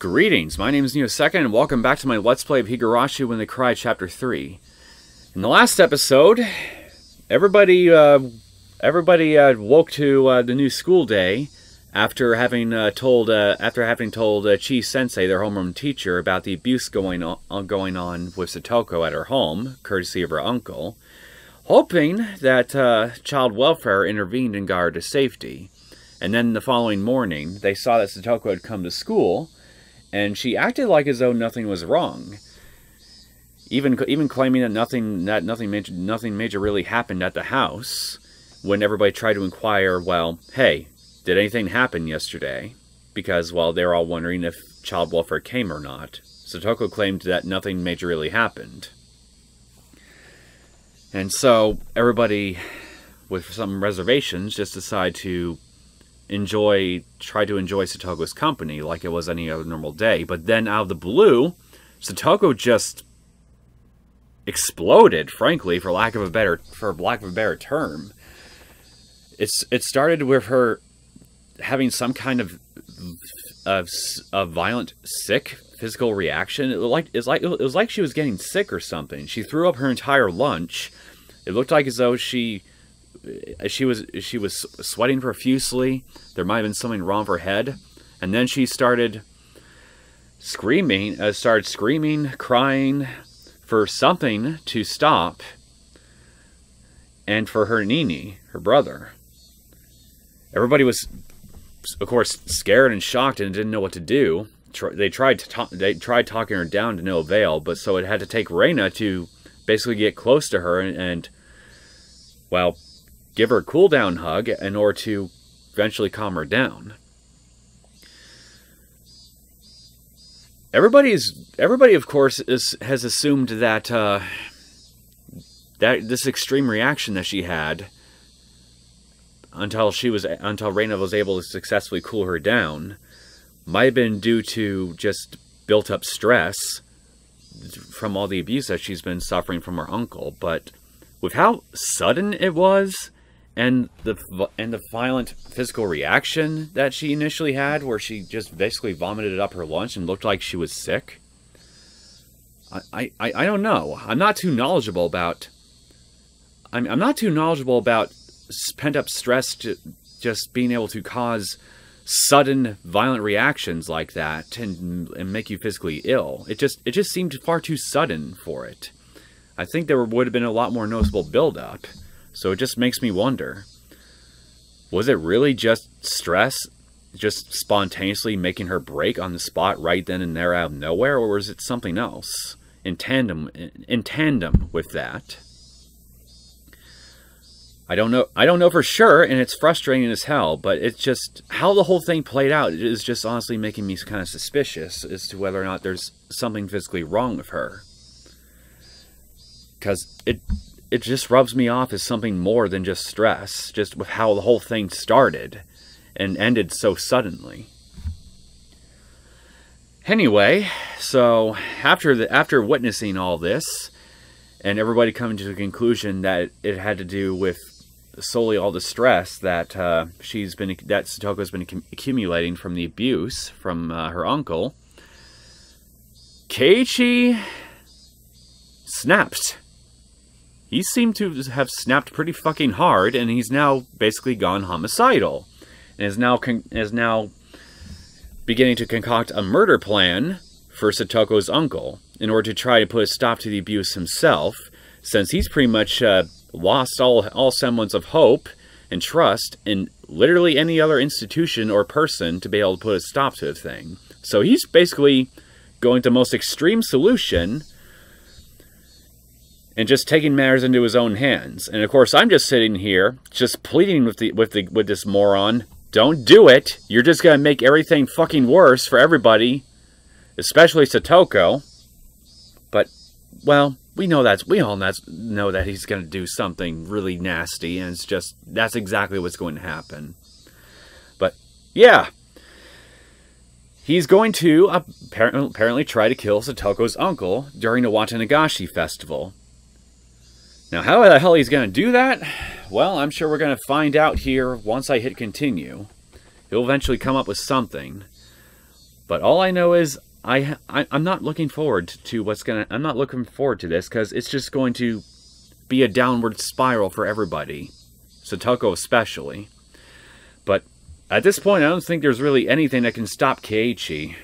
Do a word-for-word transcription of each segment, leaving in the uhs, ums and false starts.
Greetings, my name is Neo Second, and welcome back to my Let's Play of Higurashi When They Cry, Chapter three. In the last episode, everybody uh, everybody uh, woke to uh, the new school day after having uh, told uh, after having told uh, Chie-sensei, their homeroom teacher, about the abuse going on going on with Satoko at her home, courtesy of her uncle, hoping that uh, child welfare intervened and got her to safety. And then the following morning, they saw that Satoko had come to school, and she acted like as though nothing was wrong, even even claiming that nothing that nothing major, nothing major really happened at the house. When everybody tried to inquire, well, hey, did anything happen yesterday? Because well, they're all wondering if child welfare came or not. Satoko claimed that nothing major really happened, and so everybody, with some reservations, just decided to. enjoy, try to enjoy Satoko's company like it was any other normal day. But then out of the blue, Satoko just exploded, frankly, for lack of a better, for lack of a better term. It's, it started with her having some kind of, of, of violent, sick physical reaction. It was like, it's like, it was like she was getting sick or something. She threw up her entire lunch. It looked like as though she... She was she was sweating profusely. There might have been something wrong with her head, and then she started screaming, uh, started screaming, crying for something to stop, and for her Nini, her brother. Everybody was, of course, scared and shocked and didn't know what to do. They tried to talk, they tried talking her down to no avail, but so it had to take Rena to basically get close to her and, and well. give her a cool-down hug in order to eventually calm her down. Everybody's, everybody, of course, is, has assumed that uh, that this extreme reaction that she had, until she was, until Rena was able to successfully cool her down, might have been due to just built-up stress from all the abuse that she's been suffering from her uncle. But with how sudden it was, and the and the violent physical reaction that she initially had, where she just basically vomited up her lunch and looked like she was sick. I I, I don't know. I'm not too knowledgeable about. I'm I'm not too knowledgeable about pent up stress to just being able to cause sudden violent reactions like that and and make you physically ill. It just it just seemed far too sudden for it. I think there would have been a lot more noticeable buildup. So it just makes me wonder, was it really just stress, just spontaneously making her break on the spot right then and there out of nowhere, or was it something else in tandem in tandem with that? I don't know. I don't know for sure, and it's frustrating as hell, but it's just how the whole thing played out is just honestly making me kind of suspicious as to whether or not there's something physically wrong with her. Because it it just rubs me off as something more than just stress, just with how the whole thing started and ended so suddenly. Anyway, so after the after witnessing all this and everybody coming to the conclusion that it had to do with solely all the stress that uh, she's been that Satoko's been accumulating from the abuse from uh, her uncle, Keiichi snapped. He seemed to have snapped pretty fucking hard, and he's now basically gone homicidal, and is now con is now beginning to concoct a murder plan for Satoko's uncle in order to try to put a stop to the abuse himself, since he's pretty much uh, lost all all semblance of hope and trust in literally any other institution or person to be able to put a stop to the thing. So he's basically going to the most extreme solution and just taking matters into his own hands. And of course, I'm just sitting here, just pleading with the with the with this moron. Don't do it. You're just gonna make everything fucking worse for everybody, especially Satoko. But well, we know that's we all that's, know that he's gonna do something really nasty, and it's just that's exactly what's going to happen. But yeah, he's going to apparently, apparently try to kill Satoko's uncle during a Watanagashi festival. Now, how the hell he's going to do that? Well, I'm sure we're going to find out here once I hit continue. He'll eventually come up with something. But all I know is I, I I'm not looking forward to what's gonna. I'm not looking forward to this because it's just going to be a downward spiral for everybody, Satoko especially. But at this point, I don't think there's really anything that can stop Keiichi,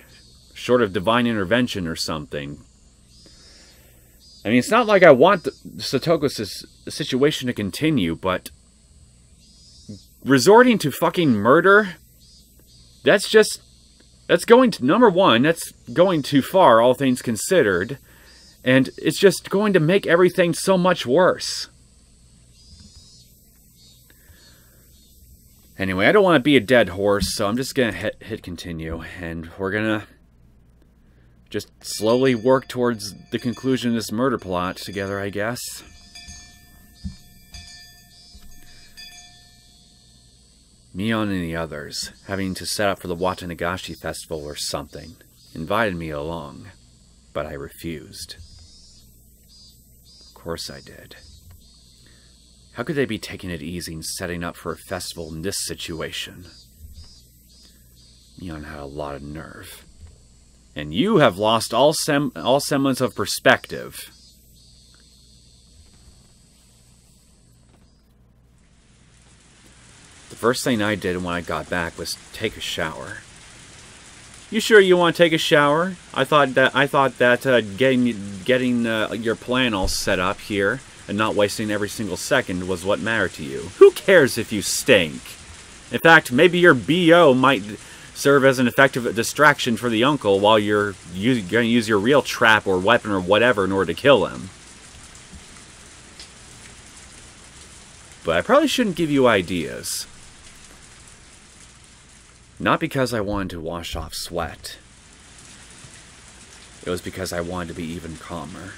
short of divine intervention or something. I mean, it's not like I want the, Satoko's situation to continue, but resorting to fucking murder, that's just, that's going to, number one, that's going too far, all things considered, and it's just going to make everything so much worse. Anyway, I don't want to be a dead horse, so I'm just going to hit, hit continue, and we're going to just slowly work towards the conclusion of this murder plot together, I guess. Mion and the others, having to set up for the Watanagashi festival or something, invited me along, but I refused. Of course I did. How could they be taking it easy and setting up for a festival in this situation? Mion had a lot of nerve. And you have lost all sem all semblance of perspective. The first thing I did when I got back was take a shower. You sure you want to take a shower? I thought that I thought that uh, getting getting uh, your plan all set up here and not wasting every single second was what mattered to you. Who cares if you stink? In fact, maybe your B O might serve as an effective distraction for the uncle while you're going to use your real trap or weapon or whatever in order to kill him. But I probably shouldn't give you ideas. Not because I wanted to wash off sweat. It was because I wanted to be even calmer.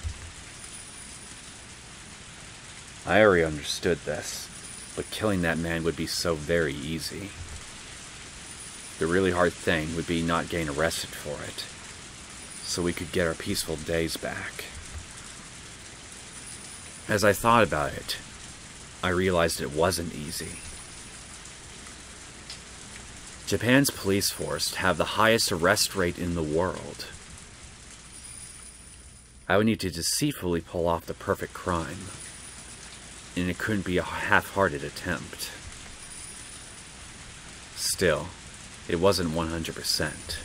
I already understood this, but killing that man would be so very easy. The really hard thing would be not getting arrested for it, so we could get our peaceful days back. As I thought about it, I realized it wasn't easy. Japan's police force have the highest arrest rate in the world. I would need to deceitfully pull off the perfect crime, and it couldn't be a half-hearted attempt. Still, it wasn't one hundred percent.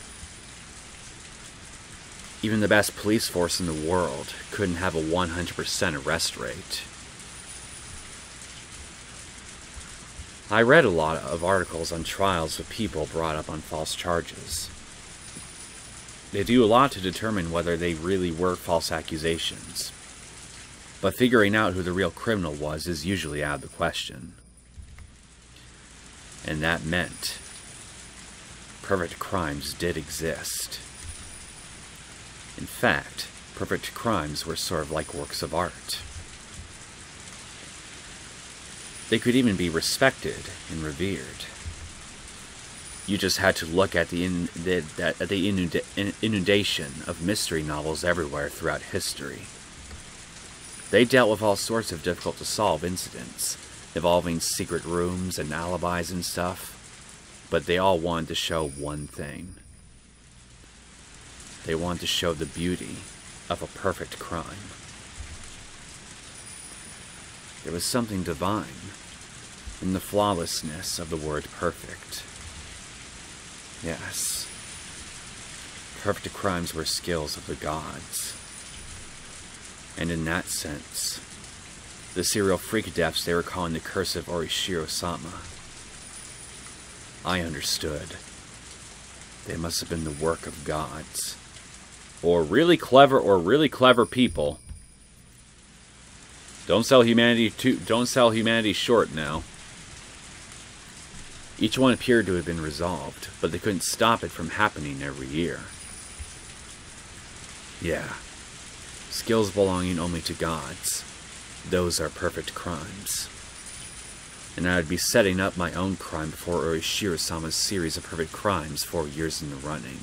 Even the best police force in the world couldn't have a one hundred percent arrest rate. I read a lot of articles on trials of people brought up on false charges. They do a lot to determine whether they really were false accusations, but figuring out who the real criminal was is usually out of the question. And that meant perfect crimes did exist. In fact, perfect crimes were sort of like works of art. They could even be respected and revered. You just had to look at the, in, the, that, at the inunda inundation of mystery novels everywhere throughout history. They dealt with all sorts of difficult-to-solve incidents, involving secret rooms and alibis and stuff. But they all wanted to show one thing. They wanted to show the beauty of a perfect crime. There was something divine in the flawlessness of the word perfect. Yes, perfect crimes were skills of the gods. And in that sense, the serial freak deaths they were calling the curse of Oyashiro-sama, I understood. They must have been the work of gods. Or really clever or really clever people. Don't sell humanity to, don't sell humanity short now. Each one appeared to have been resolved, but they couldn't stop it from happening every year. Yeah. Skills belonging only to gods. Those are perfect crimes. And I would be setting up my own crime before Oyashiro-sama's series of perfect crimes four years in the running.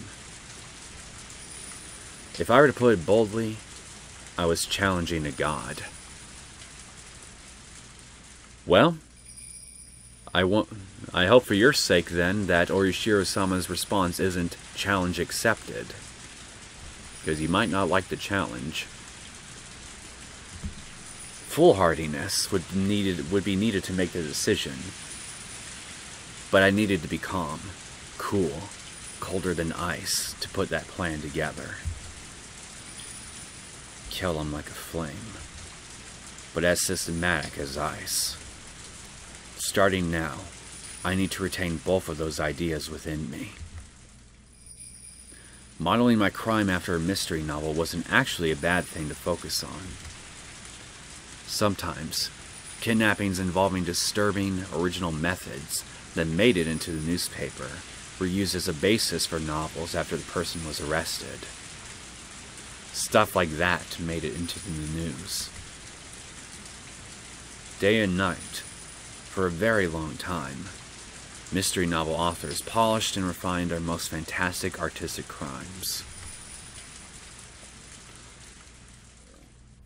If I were to put it boldly, I was challenging a god. Well, I won't. I hope for your sake, then, that Oyashiro-sama's response isn't challenge accepted. Because you might not like the challenge. Foolhardiness would, needed, would be needed to make the decision. But I needed to be calm, cool, colder than ice to put that plan together. Kill him like a flame, but as systematic as ice. Starting now, I need to retain both of those ideas within me. Modeling my crime after a mystery novel wasn't actually a bad thing to focus on. Sometimes, kidnappings involving disturbing, original methods that made it into the newspaper were used as a basis for novels after the person was arrested. Stuff like that made it into the news. Day and night, for a very long time, mystery novel authors polished and refined our most fantastic artistic crimes.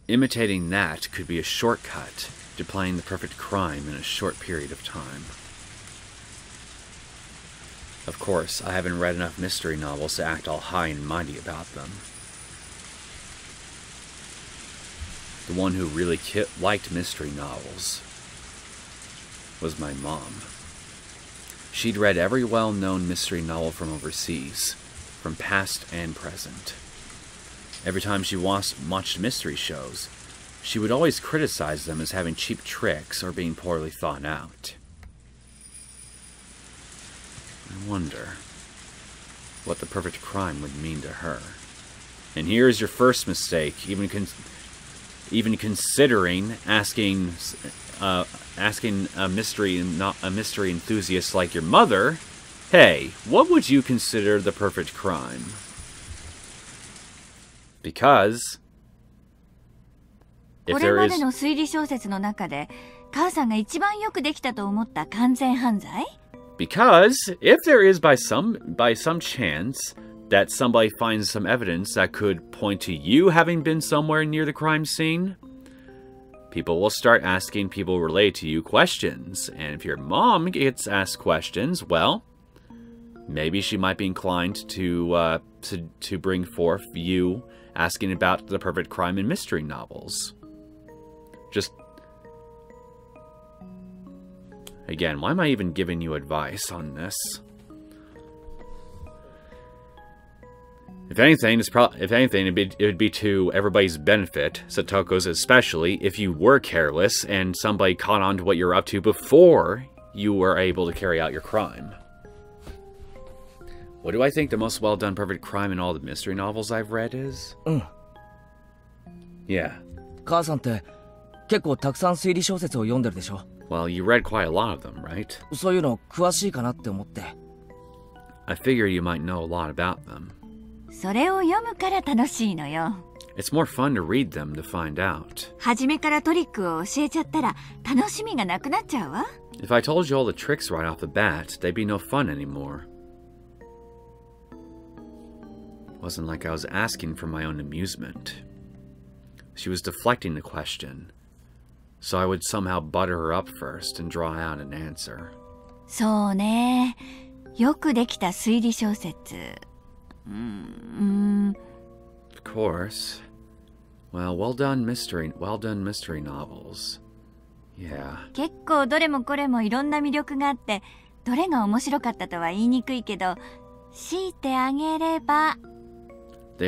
Imitating that could be a shortcut to playing the perfect crime in a short period of time. Of course, I haven't read enough mystery novels to act all high and mighty about them. The one who really ki- liked mystery novels was my mom. She'd read every well-known mystery novel from overseas, from past and present. Every time she watched mystery shows, she would always criticize them as having cheap tricks or being poorly thought out. I wonder what the perfect crime would mean to her. And here is your first mistake, even con even considering asking uh, asking a mystery not a mystery enthusiast like your mother, hey, what would you consider the perfect crime? Because if there is... 'Cause if there is by some by some chance that somebody finds some evidence that could point to you having been somewhere near the crime scene, people will start asking people related to you questions. And if your mom gets asked questions, well, maybe she might be inclined to uh, to to bring forth you asking about the perfect crime in mystery novels. Just. Again, why am I even giving you advice on this? If anything, it's pro if anything, it'd be, it would be to everybody's benefit, Satoko's especially, if you were careless and somebody caught on to what you're up to before you were able to carry out your crime. What do I think the most well-done perfect crime in all the mystery novels I've read is? Mm. Yeah. Well, you read quite a lot of them, right? I figure you might know a lot about them. It's more fun to read them to find out. If I told you all the tricks right off the bat, they'd be no fun anymore. It wasn't like I was asking for my own amusement. She was deflecting the question. So I would somehow butter her up first and draw out an answer. Of course. Well, well done mystery, well done mystery novels. Yeah. They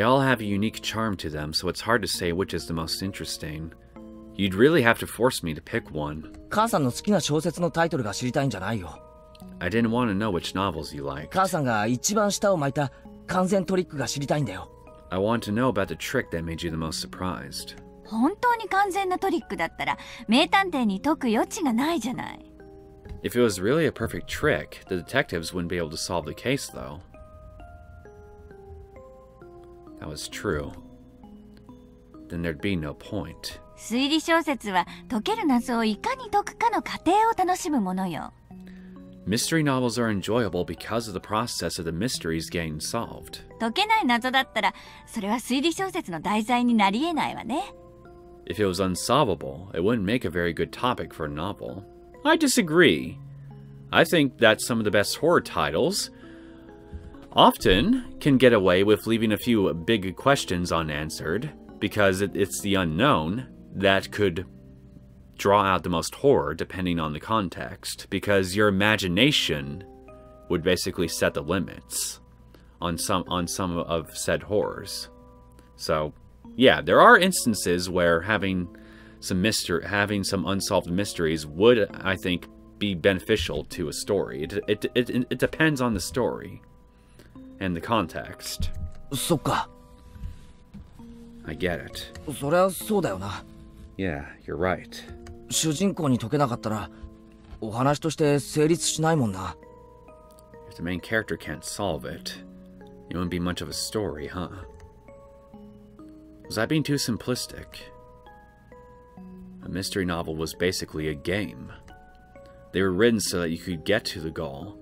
all have a unique charm to them, so it's hard to say which is the most interesting. You'd really have to force me to pick one. I didn't want to know which novels you liked. I want to know about the trick that made you the most surprised. If it was really a perfect trick, the detectives wouldn't be able to solve the case, though. That was true. Then there'd be no point. Mystery novels are enjoyable because of the process of the mysteries getting solved. If it was unsolvable, it wouldn't make a very good topic for a novel. I disagree. I think that some of the best horror titles often can get away with leaving a few big questions unanswered, because it, it's the unknown that could draw out the most horror depending on the context, because your imagination would basically set the limits on some on some of said horrors. So, yeah, there are instances where having some mystery, having some unsolved mysteries would, I think, be beneficial to a story. It it it, it depends on the story and the context. So, I get it. Yeah, you're right. If the main character can't solve it, it wouldn't be much of a story, huh? Was I being too simplistic? A mystery novel was basically a game. They were written so that you could get to the goal,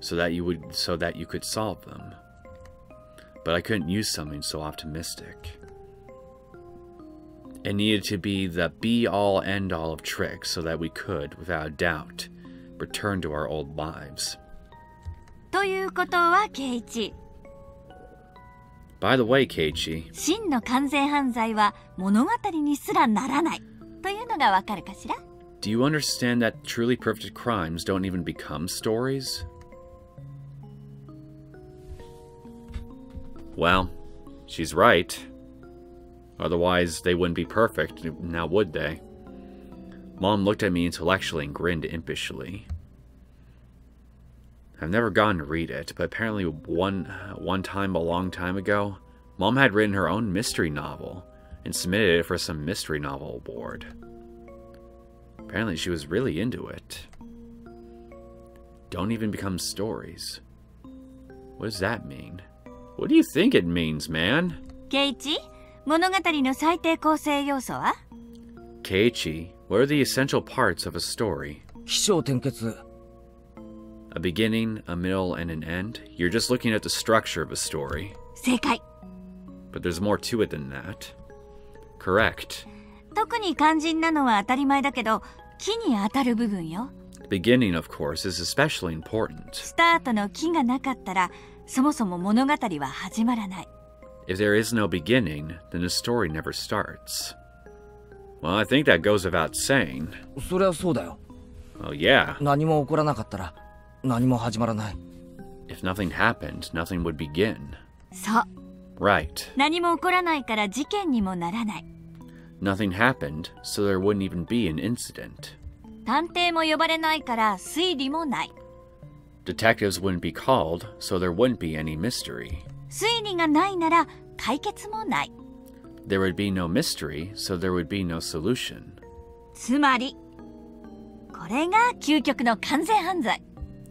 so that you would, so that you could solve them. But I couldn't use something so optimistic. It needed to be the be-all, end-all of tricks so that we could, without a doubt, return to our old lives. By the way, Keiichi, do you understand that truly perfect crimes don't even become stories? Well, she's right. Otherwise, they wouldn't be perfect, now would they? Mom looked at me intellectually and grinned impishly. I've never gone to read it, but apparently one, one time a long time ago, Mom had written her own mystery novel and submitted it for some mystery novel award. Apparently she was really into it. Don't even become stories. What does that mean? What do you think it means, man? Keiichi? Keiichi, what are the essential parts of a story? A beginning, a middle, and an end? You're just looking at the structure of a story. But there's more to it than that. Correct. The beginning, of course, is especially important. If there is no beginning, then the story never starts. Well, I think that goes without saying. Well, yeah. If nothing happened, nothing would begin. Right. Nothing happened, so there wouldn't even be an incident. Detectives wouldn't be called, so there wouldn't be any mystery. There would be no mystery, so there would be no solution.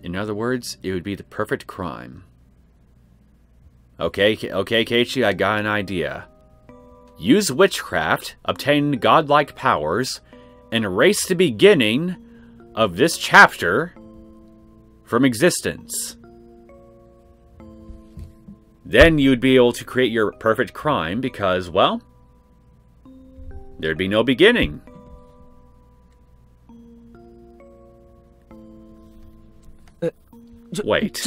In other words, it would be the perfect crime. Okay, okay, Keiichi, I got an idea. Use witchcraft, obtain godlike powers, and erase the beginning of this chapter from existence. Then you'd be able to create your perfect crime because, well, there'd be no beginning. Uh, Wait.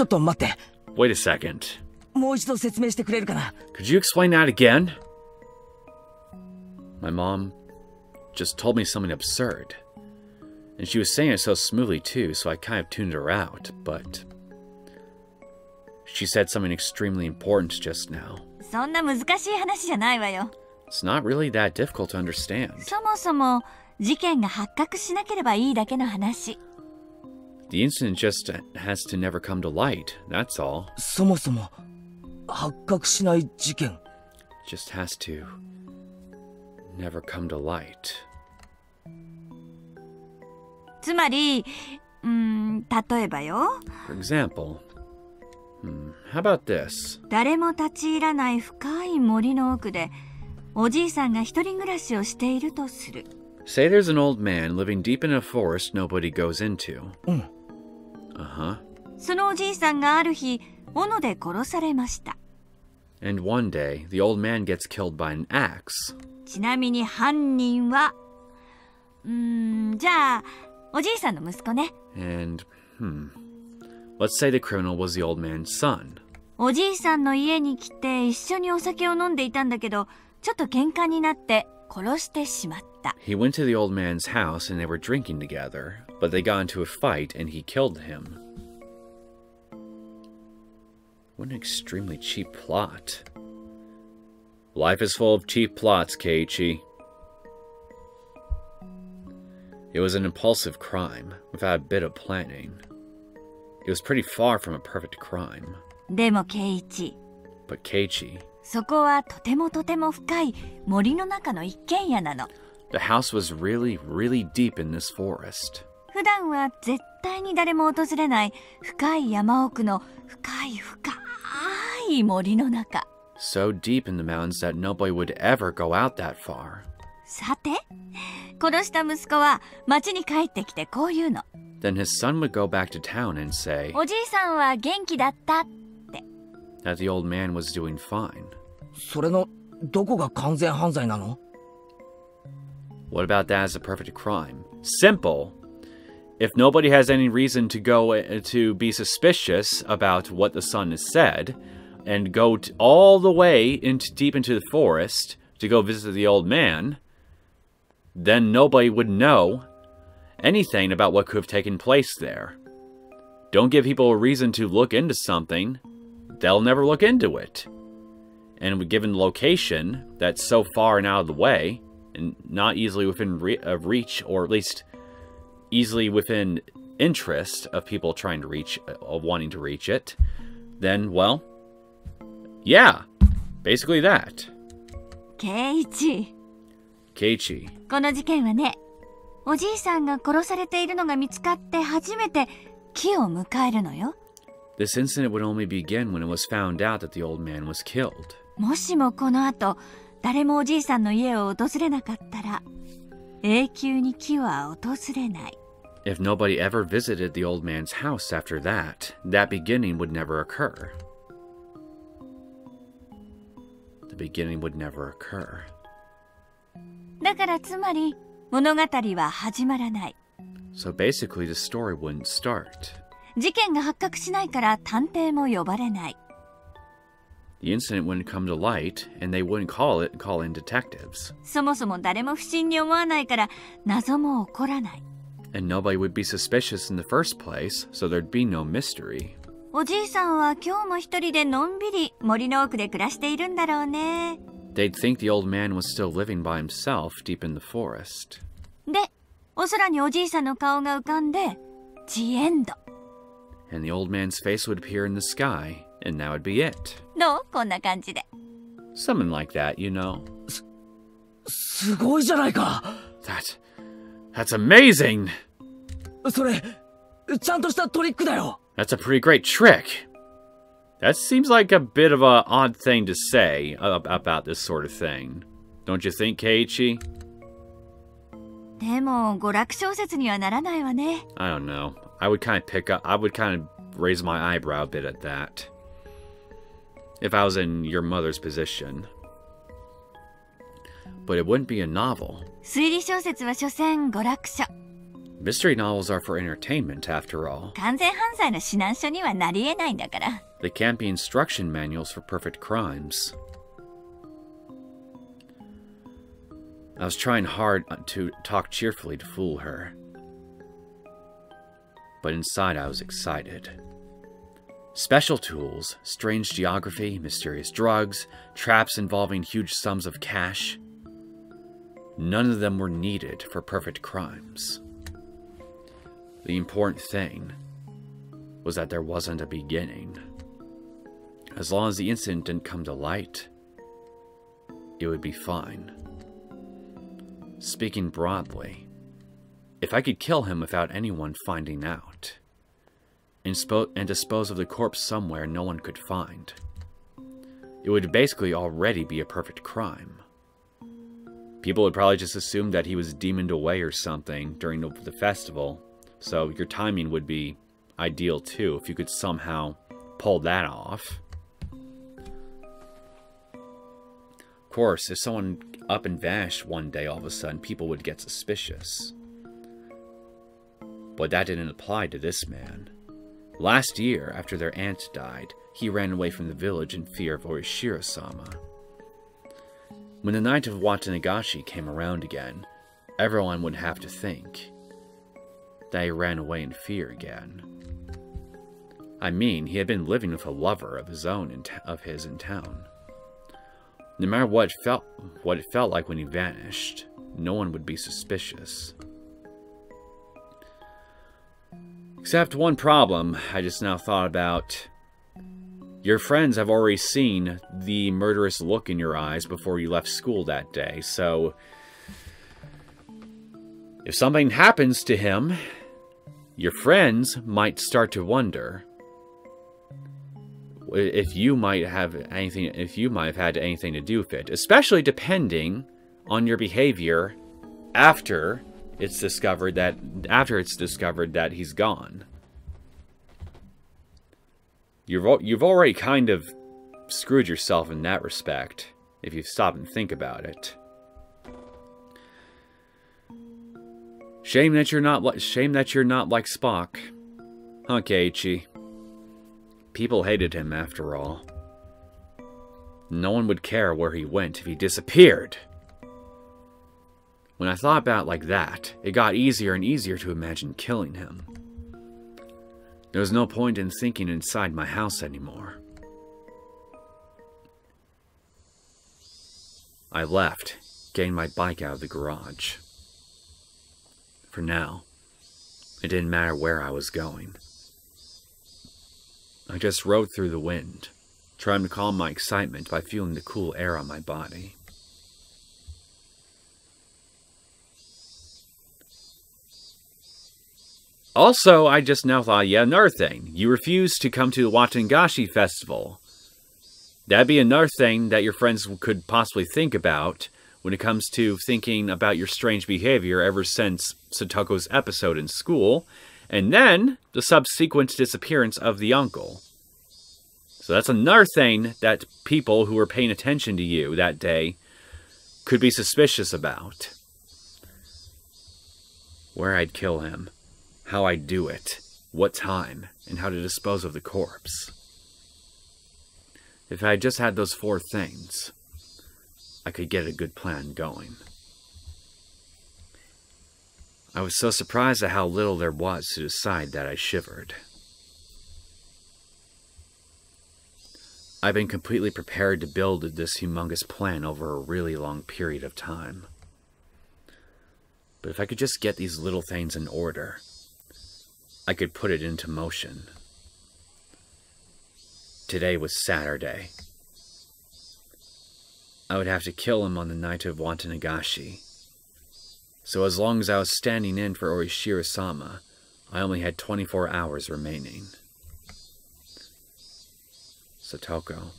Wait a second. Could you explain that again? My mom just told me something absurd. And she was saying it so smoothly too, so I kind of tuned her out, but... she said something extremely important just now. It's not really that difficult to understand. The incident just has to never come to light, that's all. Just has to never come to light. For example... Hmm, how about this? Say there's an old man living deep in a forest nobody goes into. Uh-huh. And one day, the old man gets killed by an axe. And, Hmm. Let's say the criminal was the old man's son. おじいさんの家に来て一緒にお酒を飲んでいたんだけど、ちょっと喧嘩になって殺してしまった。He went to the old man's house and they were drinking together, but they got into a fight and he killed him. What an extremely cheap plot. Life is full of cheap plots, Keiichi. It was an impulsive crime, without a bit of planning. It was pretty far from a perfect crime. But Keiichi... But Keiichi... The house was really, really deep in this forest. So deep in the mountains that nobody would ever go out that far. Then his son would go back to town and say... That the old man was doing fine. What about that as a perfect crime? Simple! If nobody has any reason to go uh, to be suspicious about what the son has said, and go t all the way into deep into the forest to go visit the old man, then nobody would know anything about what could have taken place there. Don't give people a reason to look into something. They'll never look into it. And given the location that's so far and out of the way, and not easily within re uh, reach, or at least easily within interest of people trying to reach, uh, wanting to reach it, then, well, yeah, basically that. Keiichi. Keiichi. この事件はね、おじいさんが殺されているのが見つかって初めて期を迎えるのよ。 This incident would only begin when it was found out that the old man was killed. If nobody ever visited the old man's house after that, that beginning would never occur. The beginning would never occur. So basically, the story wouldn't start. The incident wouldn't come to light, and they wouldn't call it call in detectives. And nobody would be suspicious in the first place, so there'd be no mystery. They'd think the old man was still living by himself deep in the forest. And the old man's face would appear in the sky, and that would be it. No, something like that, you know. That... that's amazing! That's a pretty great trick! That seems like a bit of an odd thing to say about this sort of thing. Don't you think, Keiichi? I don't know. I would kind of pick up, I would kind of raise my eyebrow a bit at that. If I was in your mother's position. But it wouldn't be a novel. Mystery novels are for entertainment, after all. They can't be instruction manuals for perfect crimes. I was trying hard to talk cheerfully to fool her. But inside I was excited. Special tools, strange geography, mysterious drugs, traps involving huge sums of cash. None of them were needed for perfect crimes. The important thing was that there wasn't a beginning. As long as the incident didn't come to light, it would be fine. Speaking broadly, if I could kill him without anyone finding out, and, and dispose of the corpse somewhere no one could find, it would basically already be a perfect crime. People would probably just assume that he was demoned away or something during the, the festival, so your timing would be ideal too if you could somehow pull that off. Of course, if someone up and vanished one day all of a sudden, people would get suspicious. But that didn't apply to this man. Last year, after their aunt died, he ran away from the village in fear of Oyashiro-sama. When the night of Watanagashi came around again, everyone would have to think that he ran away in fear again. I mean, he had been living with a lover of his own in of his in town. No matter what it felt, what it felt like when he vanished, no one would be suspicious. Except one problem I just now thought about. Your friends have already seen the murderous look in your eyes before you left school that day, so if something happens to him, your friends might start to wonder if you might have anything, if you might have had anything to do with it, especially depending on your behavior after it's discovered that after it's discovered that he's gone. You've you've already kind of screwed yourself in that respect if you stop and think about it. Shame that you're not like shame that you're not like Spock, huh, Keiichi? People hated him after all. No one would care where he went if he disappeared. When I thought about it like that, it got easier and easier to imagine killing him. There was no point in thinking inside my house anymore. I left, getting my bike out of the garage. For now, it didn't matter where I was going. I just rode through the wind, trying to calm my excitement by feeling the cool air on my body. Also, I just now thought, yeah, another thing. You refused to come to the Watanagashi Festival. That'd be another thing that your friends could possibly think about when it comes to thinking about your strange behavior ever since Satoko's episode in school, and then the subsequent disappearance of the uncle. So that's another thing that people who were paying attention to you that day could be suspicious about. Where I'd kill him, how I'd do it, what time, and how to dispose of the corpse. If I just had those four things, I could get a good plan going. I was so surprised at how little there was to decide that I shivered. I've been completely prepared to build this humongous plan over a really long period of time. But if I could just get these little things in order, I could put it into motion. Today was Saturday. I would have to kill him on the night of Watanagashi. So as long as I was standing in for Oishiro-sama, I only had twenty-four hours remaining. Satoko,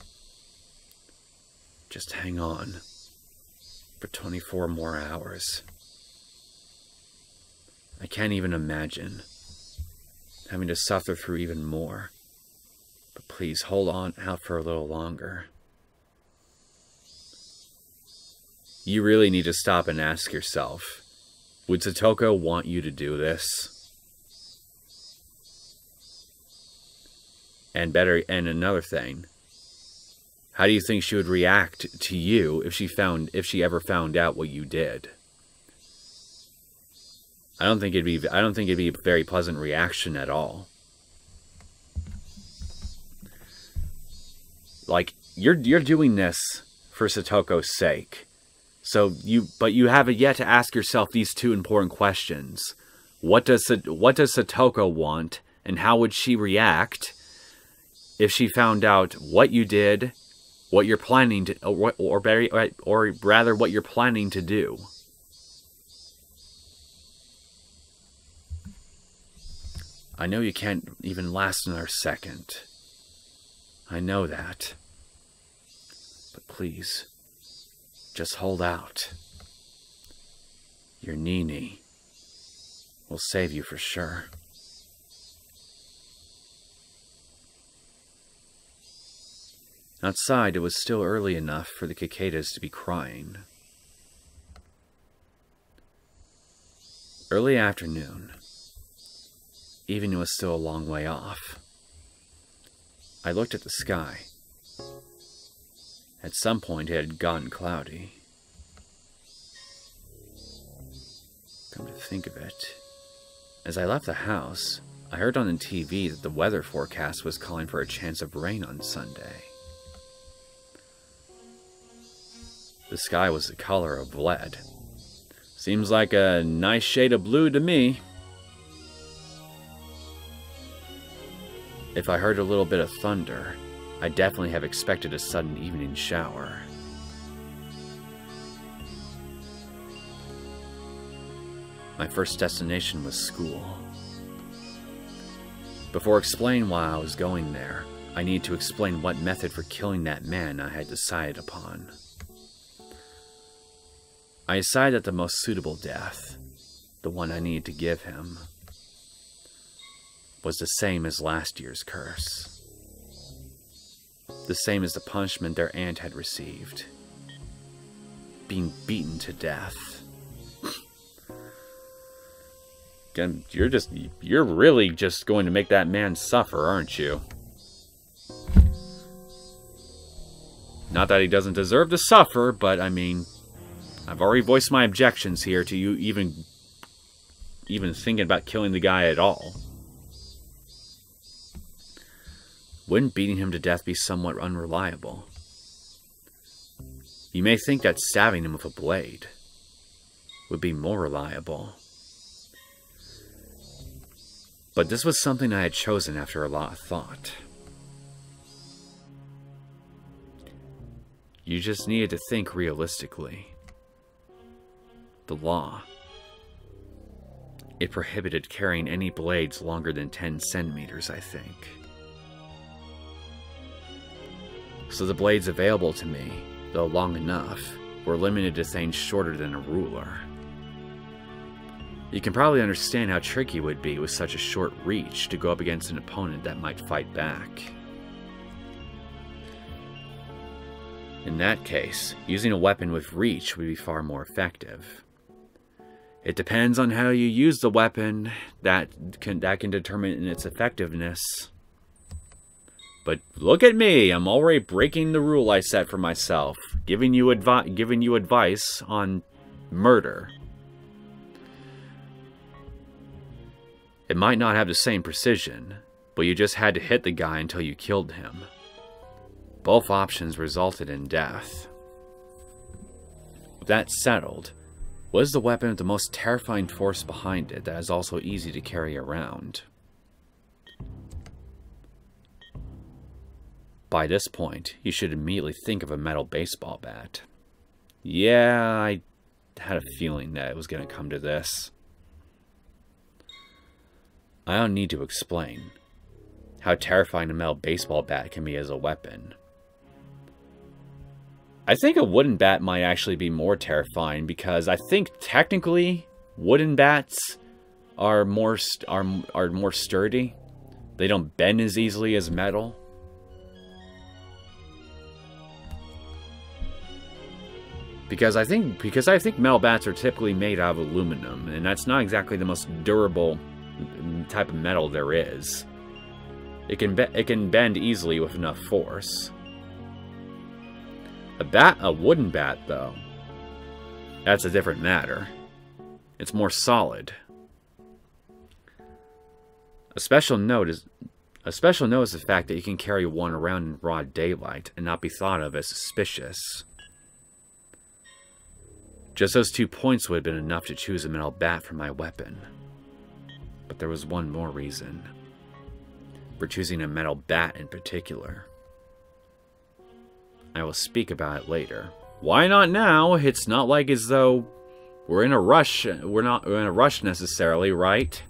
just hang on for twenty-four more hours. I can't even imagine having to suffer through even more, but please hold on out for a little longer. You really need to stop and ask yourself, would Satoko want you to do this? And better, and another thing, how do you think she would react to you if she found, if she ever found out what you did? I don't think it'd be, I don't think it'd be a very pleasant reaction at all. Like, you're you're doing this for Satoko's sake. So you, but you haven't yet to ask yourself these two important questions. What does, what does Satoko want, and how would she react if she found out what you did, what you're planning to, or, or, or, or rather what you're planning to do? I know you can't even last another second. I know that. But please, just hold out. Your Nini will save you for sure. Outside, it was still early enough for the cicadas to be crying. Early afternoon, even it was still a long way off. I looked at the sky. At some point it had gotten cloudy. Come to think of it, as I left the house, I heard on the T V that the weather forecast was calling for a chance of rain on Sunday. The sky was the color of lead. Seems like a nice shade of blue to me. If I heard a little bit of thunder, I definitely have expected a sudden evening shower. My first destination was school. Before explaining why I was going there, I need to explain what method for killing that man I had decided upon. I decided that the most suitable death, the one I needed to give him, was the same as last year's curse. The same as the punishment their aunt had received. Being beaten to death. You're just, you're really just going to make that man suffer, aren't you? Not that he doesn't deserve to suffer, but I mean, I've already voiced my objections here to you even, even thinking about killing the guy at all. Wouldn't beating him to death be somewhat unreliable? You may think that stabbing him with a blade would be more reliable. But this was something I had chosen after a lot of thought. You just needed to think realistically. The law. It prohibited carrying any blades longer than ten centimeters, I think. So the blades available to me, though long enough, were limited to things shorter than a ruler. You can probably understand how tricky it would be with such a short reach to go up against an opponent that might fight back. In that case, using a weapon with reach would be far more effective. It depends on how you use the weapon that can, that can determine its effectiveness. But look at me, I'm already breaking the rule I set for myself, giving you advi- giving you advice on murder. It might not have the same precision, but you just had to hit the guy until you killed him. Both options resulted in death. With that settled, what is the weapon with the most terrifying force behind it that is also easy to carry around? By this point, you should immediately think of a metal baseball bat. Yeah, I had a feeling that it was going to come to this. I don't need to explain how terrifying a metal baseball bat can be as a weapon. I think a wooden bat might actually be more terrifying because I think technically wooden bats are more st are, are more sturdy. They don't bend as easily as metal. Because I think because I think metal bats are typically made out of aluminum, and that's not exactly the most durable type of metal there is. It can be it can bend easily with enough force. A bat, a wooden bat, though, that's a different matter. It's more solid. A special note is a special note is the fact that you can carry one around in broad daylight and not be thought of as suspicious. Just those two points would have been enough to choose a metal bat for my weapon. But there was one more reason for choosing a metal bat in particular. I will speak about it later. Why not now? It's not like as though we're in a rush. We're not we're in a rush necessarily, right?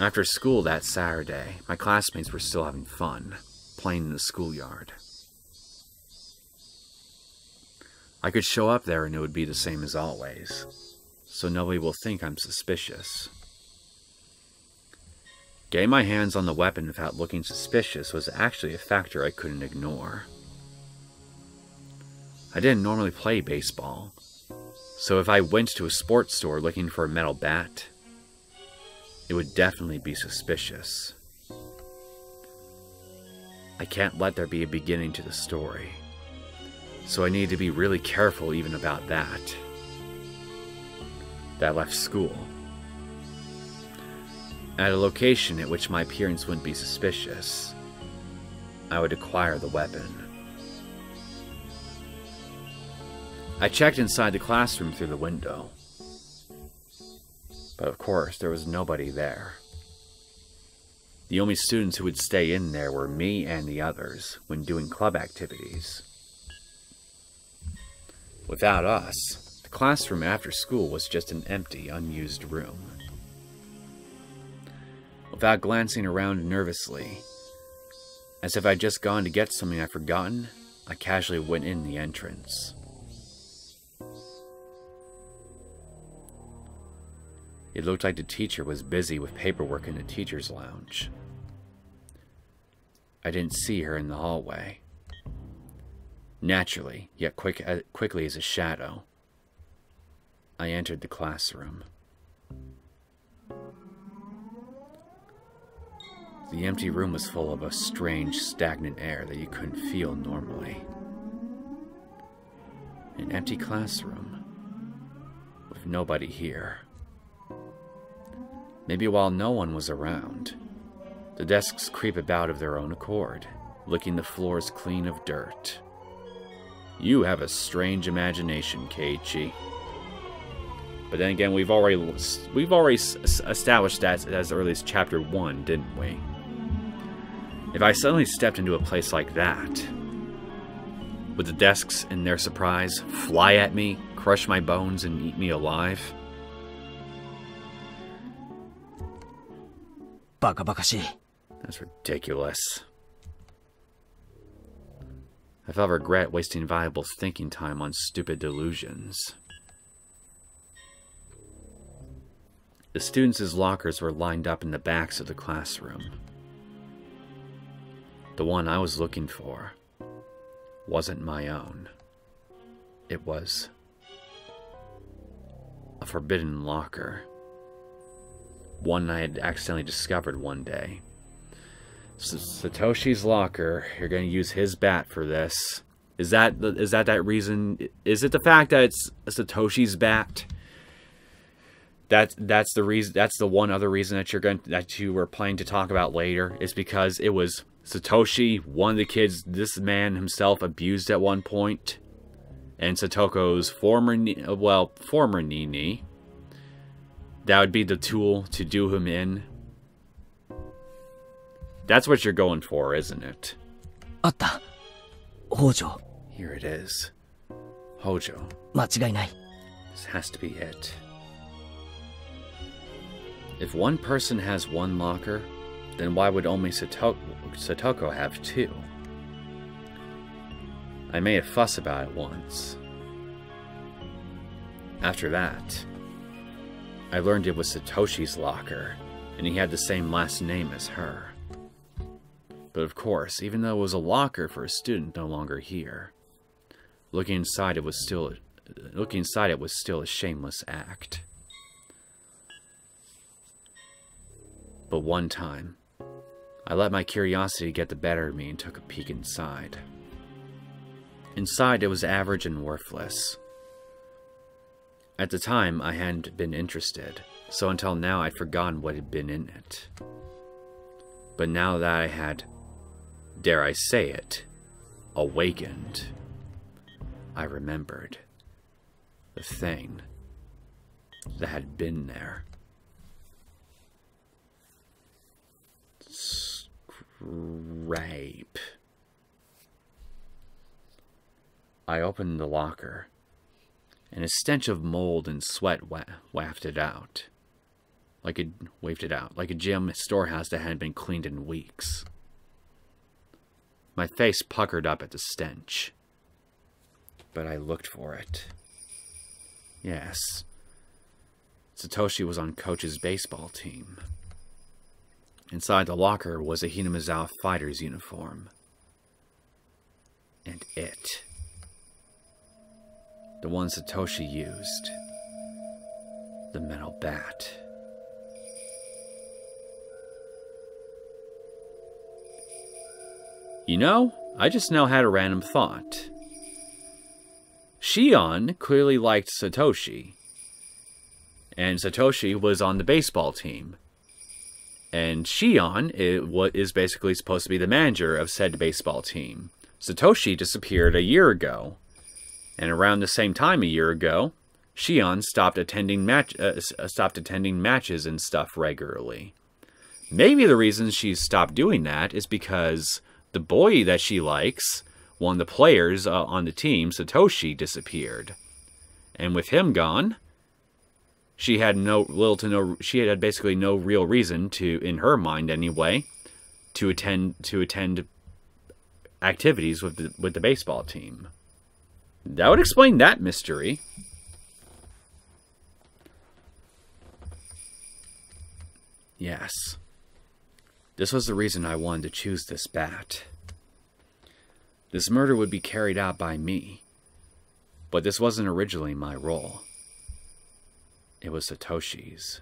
After school that Saturday, my classmates were still having fun, playing in the schoolyard. I could show up there and it would be the same as always, so nobody will think I'm suspicious. Getting my hands on the weapon without looking suspicious was actually a factor I couldn't ignore. I didn't normally play baseball, So if I went to a sports store looking for a metal bat, it would definitely be suspicious. I can't let there be a beginning to the story, so I need to be really careful even about that. That left school at a location at which my appearance wouldn't be suspicious. I would acquire the weapon. I checked inside the classroom through the window, but of course there was nobody there. The only students who would stay in there were me and the others when doing club activities. Without us, the classroom after school was just an empty, unused room. Without glancing around nervously, as if I'd just gone to get something I'd forgotten, I casually went in the entrance. It looked like the teacher was busy with paperwork in the teacher's lounge. I didn't see her in the hallway. Naturally, yet quick, uh, quickly as a shadow, I entered the classroom. The empty room was full of a strange, stagnant air that you couldn't feel normally. An empty classroom with nobody here. Maybe while no one was around, the desks creep about of their own accord, licking the floors clean of dirt. You have a strange imagination, Keiichi. But then again, we've already we've already established that as early as chapter one, didn't we? If I suddenly stepped into a place like that, would the desks, in their surprise, fly at me, crush my bones, and eat me alive? That's ridiculous. I felt regret wasting valuable thinking time on stupid delusions. The students' lockers were lined up in the backs of the classroom. The one I was looking for wasn't my own. It was a forbidden locker. One I had accidentally discovered one day. Satoshi's locker. You're going to use his bat for this. Is that is that that reason? Is it the fact that it's Satoshi's bat? That that's the reason. That's the one other reason that you're going that you were planning to talk about later is because it was Satoshi, one of the kids this man himself abused at one point, and Satoko's former well former Nini. That would be the tool to do him in. That's what you're going for, isn't it? Atta. Houjou. Here it is. Houjou. Matsugainai. This has to be it. If one person has one locker, then why would only Satoko, Satoko have two? I made a fuss about it once. After that, I learned it was Satoshi's locker, and he had the same last name as her. But of course, even though it was a locker for a student no longer here, looking inside it was still looking inside it was still a shameless act. But one time, I let my curiosity get the better of me and took a peek inside. Inside, it was average and worthless. At the time, I hadn't been interested, so until now I'd forgotten what had been in it. But now that I had, dare I say it, awakened, I remembered the thing that had been there. Scrape. I opened the locker, and a stench of mold and sweat wa wafted out. Like it wafted out, like a gym storehouse that hadn't been cleaned in weeks. My face puckered up at the stench. But I looked for it. Yes. Satoshi was on Coach's baseball team. Inside the locker was a Hinamizawa fighter's uniform. And it The one Satoshi used. The metal bat. You know, I just now had a random thought. Shion clearly liked Satoshi. And Satoshi was on the baseball team. And Shion is basically supposed to be the manager of said baseball team. Satoshi disappeared a year ago. And around the same time a year ago, Shion stopped attending, match, uh, stopped attending matches and stuff regularly. Maybe the reason she stopped doing that is because the boy that she likes, one of the players uh, on the team, Satoshi, disappeared. And with him gone, she had no little to no she had basically no real reason to, in her mind anyway, to attend to attend activities with the, with the baseball team. That would explain that mystery. Yes. This was the reason I wanted to choose this bat. This murder would be carried out by me. But this wasn't originally my role. It was Satoshi's.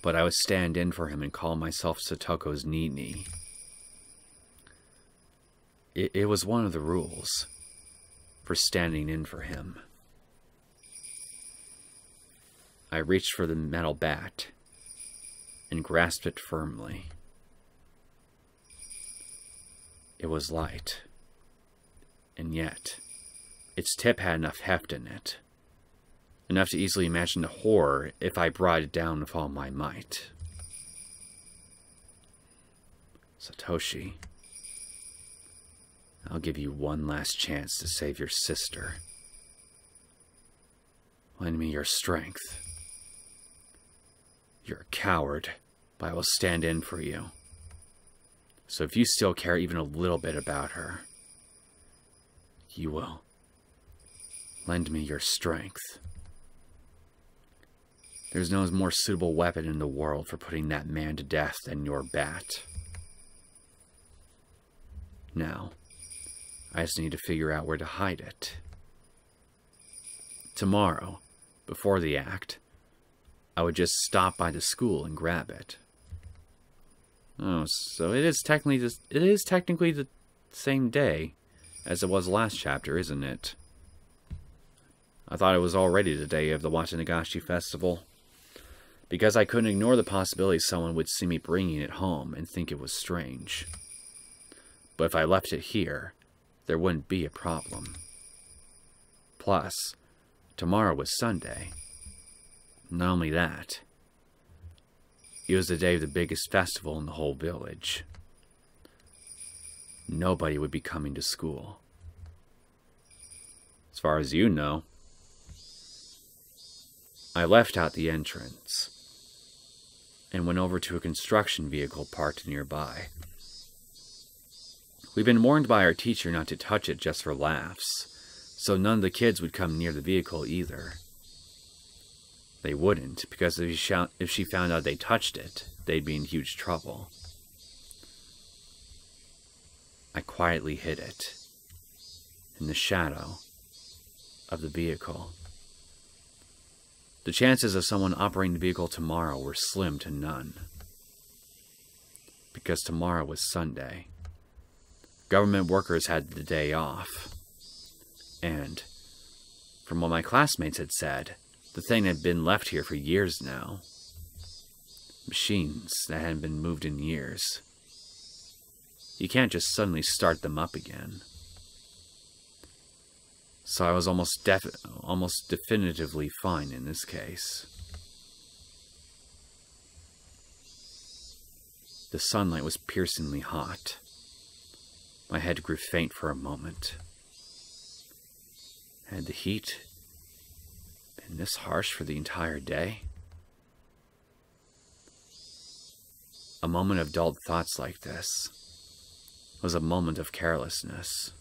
But I would stand in for him and call myself Satoko's Nini. It, it was one of the rules for standing in for him. I reached for the metal bat and grasped it firmly. It was light, and yet its tip had enough heft in it, enough to easily imagine the horror if I brought it down with all my might. Satoshi, I'll give you one last chance to save your sister. Lend me your strength. You're a coward, but I will stand in for you. So if you still care even a little bit about her, you will lend me your strength. There's no more suitable weapon in the world for putting that man to death than your bat. Now, I just need to figure out where to hide it. Tomorrow, before the act, I would just stop by the school and grab it. Oh, so it is technically just, it is technically the same day as it was last chapter, isn't it? I thought it was already the day of the Watanagashi festival, because I couldn't ignore the possibility someone would see me bringing it home and think it was strange. But if I left it here, there wouldn't be a problem. Plus, tomorrow was Sunday. Not only that, it was the day of the biggest festival in the whole village. Nobody would be coming to school. As far as you know. I left out the entrance and went over to a construction vehicle parked nearby. We've been warned by our teacher not to touch it just for laughs, so none of the kids would come near the vehicle either. They wouldn't, because if she, if she found out they touched it, they'd be in huge trouble. I quietly hid it in the shadow of the vehicle. The chances of someone operating the vehicle tomorrow were slim to none, because tomorrow was Sunday. Government workers had the day off, and, from what my classmates had said, the thing had been left here for years now. Machines that hadn't been moved in years. You can't just suddenly start them up again. So I was almost def almost definitively fine in this case. The sunlight was piercingly hot. My head grew faint for a moment. Had the heat been this harsh for the entire day? A moment of dulled thoughts like this was a moment of carelessness.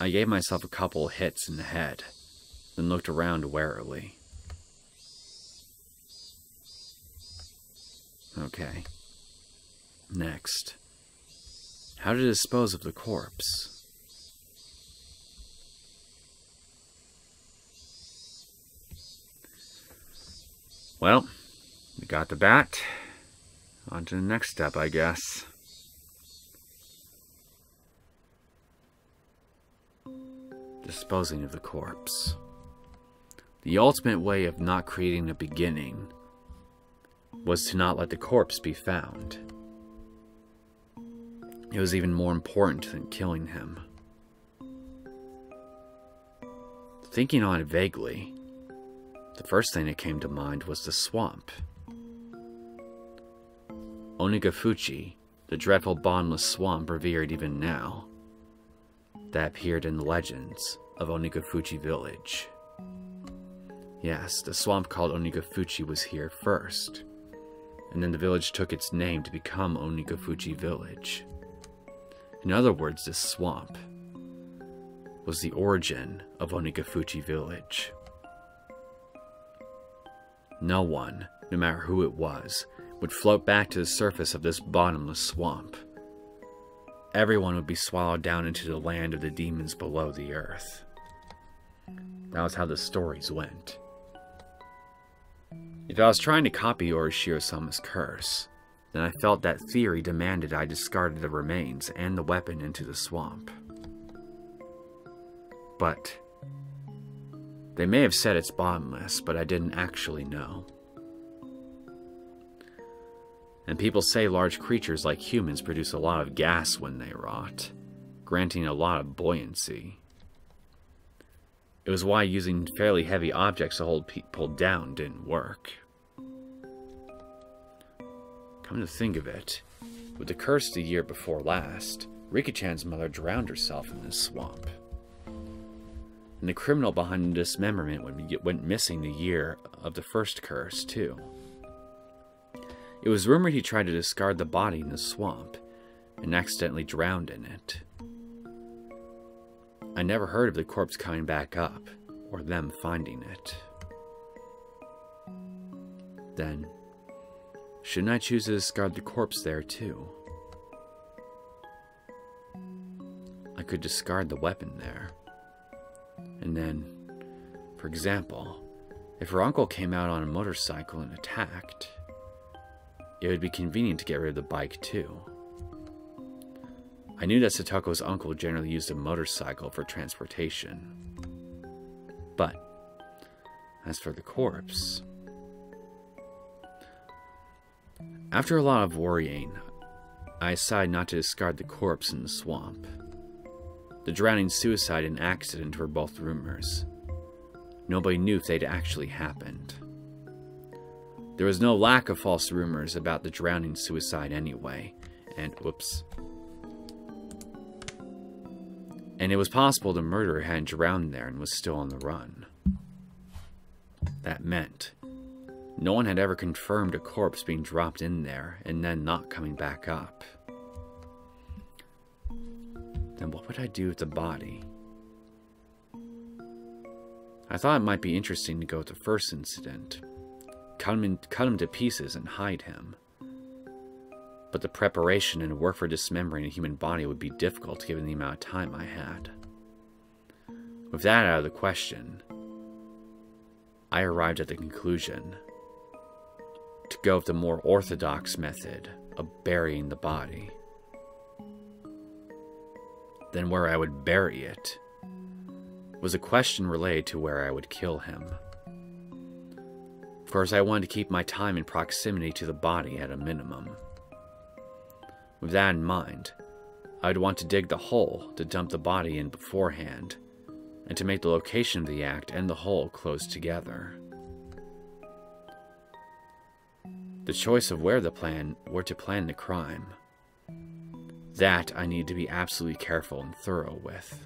I gave myself a couple hits in the head, then looked around warily. Okay. Next. How to dispose of the corpse? Well, we got the bat. On to the next step, I guess. Disposing of the corpse. The ultimate way of not creating a beginning was to not let the corpse be found. It was even more important than killing him. Thinking on it vaguely, the first thing that came to mind was the swamp. Onigafuchi, the dreadful bottomless swamp revered even now, that appeared in the legends of Onigafuchi village. Yes, the swamp called Onigafuchi was here first, and then the village took its name to become Onigafuchi village. In other words, this swamp was the origin of Onigafuchi village. No one, no matter who it was, would float back to the surface of this bottomless swamp. Everyone would be swallowed down into the land of the demons below the earth. That was how the stories went. If I was trying to copy Oyashiro-sama's curse, then I felt that theory demanded I discarded the remains and the weapon into the swamp. But they may have said it's bottomless, but I didn't actually know. And people say large creatures like humans produce a lot of gas when they rot, granting a lot of buoyancy. It was why using fairly heavy objects to hold people down didn't work. Come to think of it, with the curse the year before last, Riki-chan's mother drowned herself in this swamp. And the criminal behind the dismemberment went missing the year of the first curse, too. It was rumored he tried to discard the body in the swamp, and accidentally drowned in it. I never heard of the corpse coming back up, or them finding it. Then, shouldn't I choose to discard the corpse there too? I could discard the weapon there. And then, for example, if her uncle came out on a motorcycle and attacked, it would be convenient to get rid of the bike, too. I knew that Satoko's uncle generally used a motorcycle for transportation. But, as for the corpse... After a lot of worrying, I decided not to discard the corpse in the swamp. The drowning suicide and accident were both rumors. Nobody knew if they'd actually happened. There was no lack of false rumors about the drowning suicide anyway, and whoops. And it was possible the murderer hadn't drowned there and was still on the run. That meant no one had ever confirmed a corpse being dropped in there and then not coming back up. Then what would I do with the body? I thought it might be interesting to go with the first incident. Cut him, in, cut him to pieces and hide him. But the preparation and work for dismembering a human body would be difficult given the amount of time I had. With that out of the question, I arrived at the conclusion to go with the more orthodox method of burying the body. Then where I would bury it was a question related to where I would kill him. Of course, I wanted to keep my time in proximity to the body at a minimum. With that in mind, I would want to dig the hole to dump the body in beforehand, and to make the location of the act and the hole close together. The choice of where the plan were to plan the crime, that I needed to be absolutely careful and thorough with.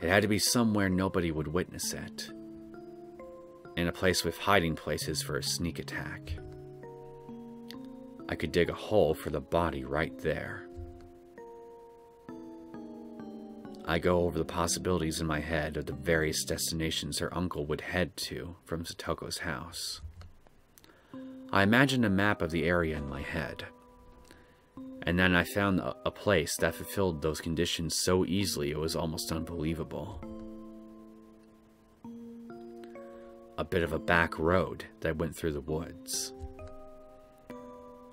It had to be somewhere nobody would witness it. In a place with hiding places for a sneak attack. I could dig a hole for the body right there. I go over the possibilities in my head of the various destinations her uncle would head to from Satoko's house. I imagined a map of the area in my head, and then I found a place that fulfilled those conditions so easily it was almost unbelievable. a bit of a back road that went through the woods.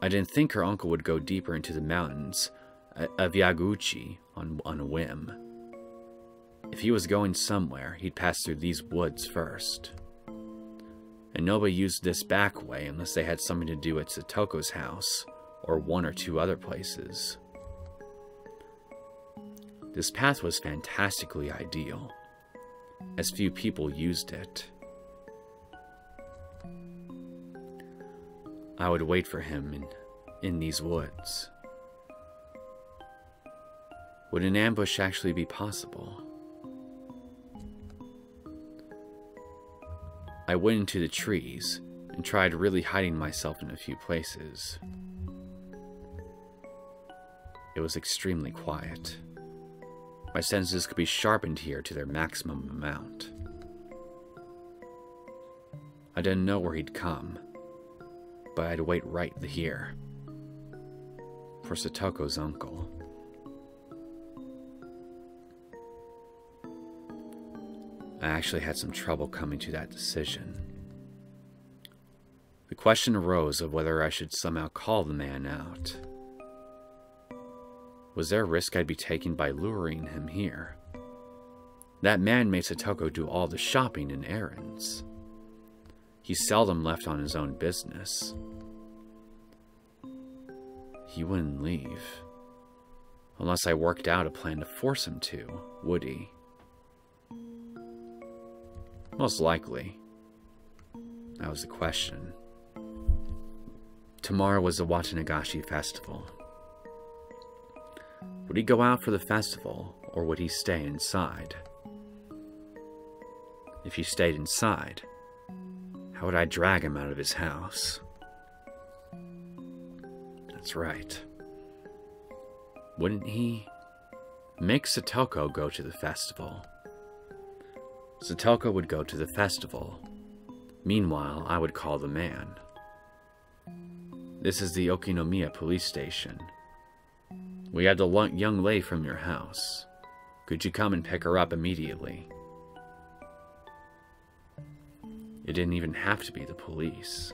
I didn't think her uncle would go deeper into the mountains of Yaguchi on, on a whim. If he was going somewhere, he'd pass through these woods first. And nobody used this back way unless they had something to do at Satoko's house, or one or two other places. This path was fantastically ideal, as few people used it. I would wait for him in, in these woods. Would an ambush actually be possible? I went into the trees and tried really hiding myself in a few places. It was extremely quiet. My senses could be sharpened here to their maximum amount. I didn't know where he'd come, but I'd wait right here for Satoko's uncle. I actually had some trouble coming to that decision. The question arose of whether I should somehow call the man out. Was there a risk I'd be taking by luring him here? That man made Satoko do all the shopping and errands. He seldom left on his own business. He wouldn't leave. Unless I worked out a plan to force him to, would he? Most likely. That was the question. Tomorrow was the Watanagashi festival. Would he go out for the festival, or would he stay inside? If he stayed inside, how would I drag him out of his house? That's right. Wouldn't he? Make Satoko go to the festival. Satoko would go to the festival. Meanwhile, I would call the man. This is the Okinomiya police station. We had the young lady from your house. Could you come and pick her up immediately? It didn't even have to be the police.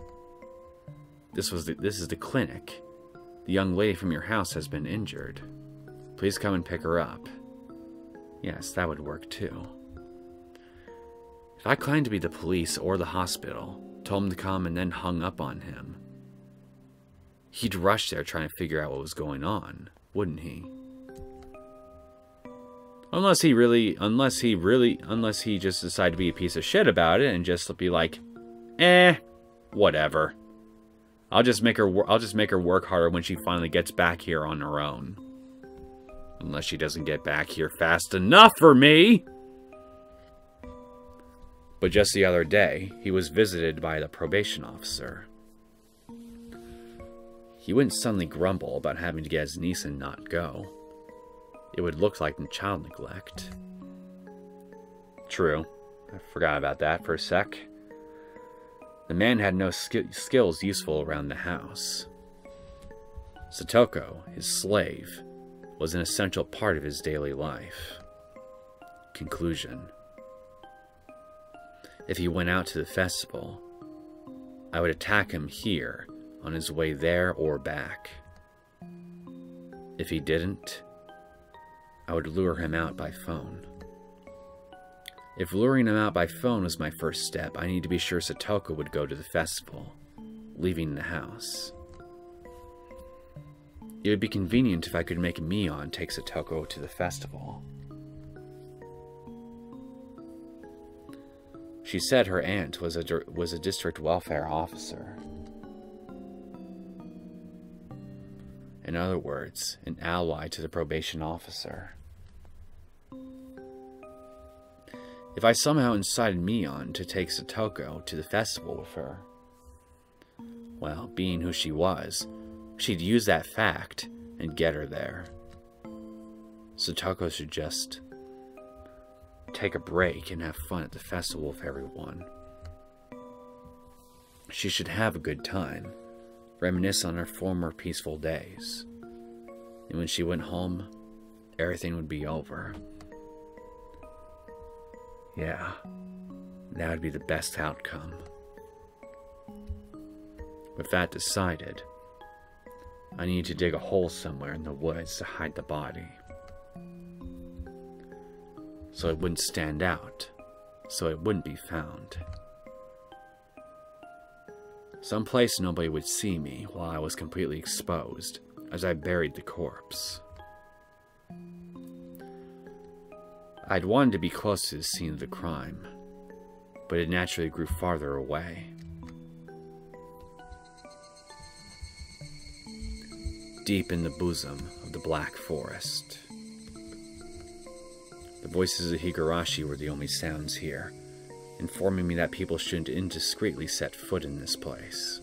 This was the, this is the clinic. The young lady from your house has been injured. Please come and pick her up. Yes, that would work too. If I claimed to be the police or the hospital, told him to come and then hung up on him, he'd rush there trying to figure out what was going on, wouldn't he? Unless he really, unless he really, unless he just decided to be a piece of shit about it and just be like, eh, whatever. I'll just make her, I'll just make her work harder when she finally gets back here on her own. Unless she doesn't get back here fast enough for me. But just the other day, he was visited by the probation officer. He wouldn't suddenly grumble about having to get his niece and not go. It would look like child neglect. True. I forgot about that for a sec. The man had no sk skills useful around the house. Satoko, his slave, was an essential part of his daily life. Conclusion. If he went out to the festival, I would attack him here, on his way there or back. If he didn't, I would lure him out by phone. If luring him out by phone was my first step, I need to be sure Satoko would go to the festival, leaving the house. It would be convenient if I could make Mion take Satoko to the festival. She said her aunt was a, was a district welfare officer. In other words, an ally to the probation officer. If I somehow incited Mion to take Satoko to the festival with her, well, being who she was, she'd use that fact and get her there. Satoko should just take a break and have fun at the festival with everyone. She should have a good time. Reminisce on her former peaceful days. And when she went home, everything would be over. Yeah, that would be the best outcome. With that decided, I need to dig a hole somewhere in the woods to hide the body, so it wouldn't stand out, so it wouldn't be found. Someplace nobody would see me while I was completely exposed as I buried the corpse. I'd wanted to be close to the scene of the crime, but it naturally grew farther away. Deep in the bosom of the Black Forest. The voices of Higurashi were the only sounds here, informing me that people shouldn't indiscreetly set foot in this place.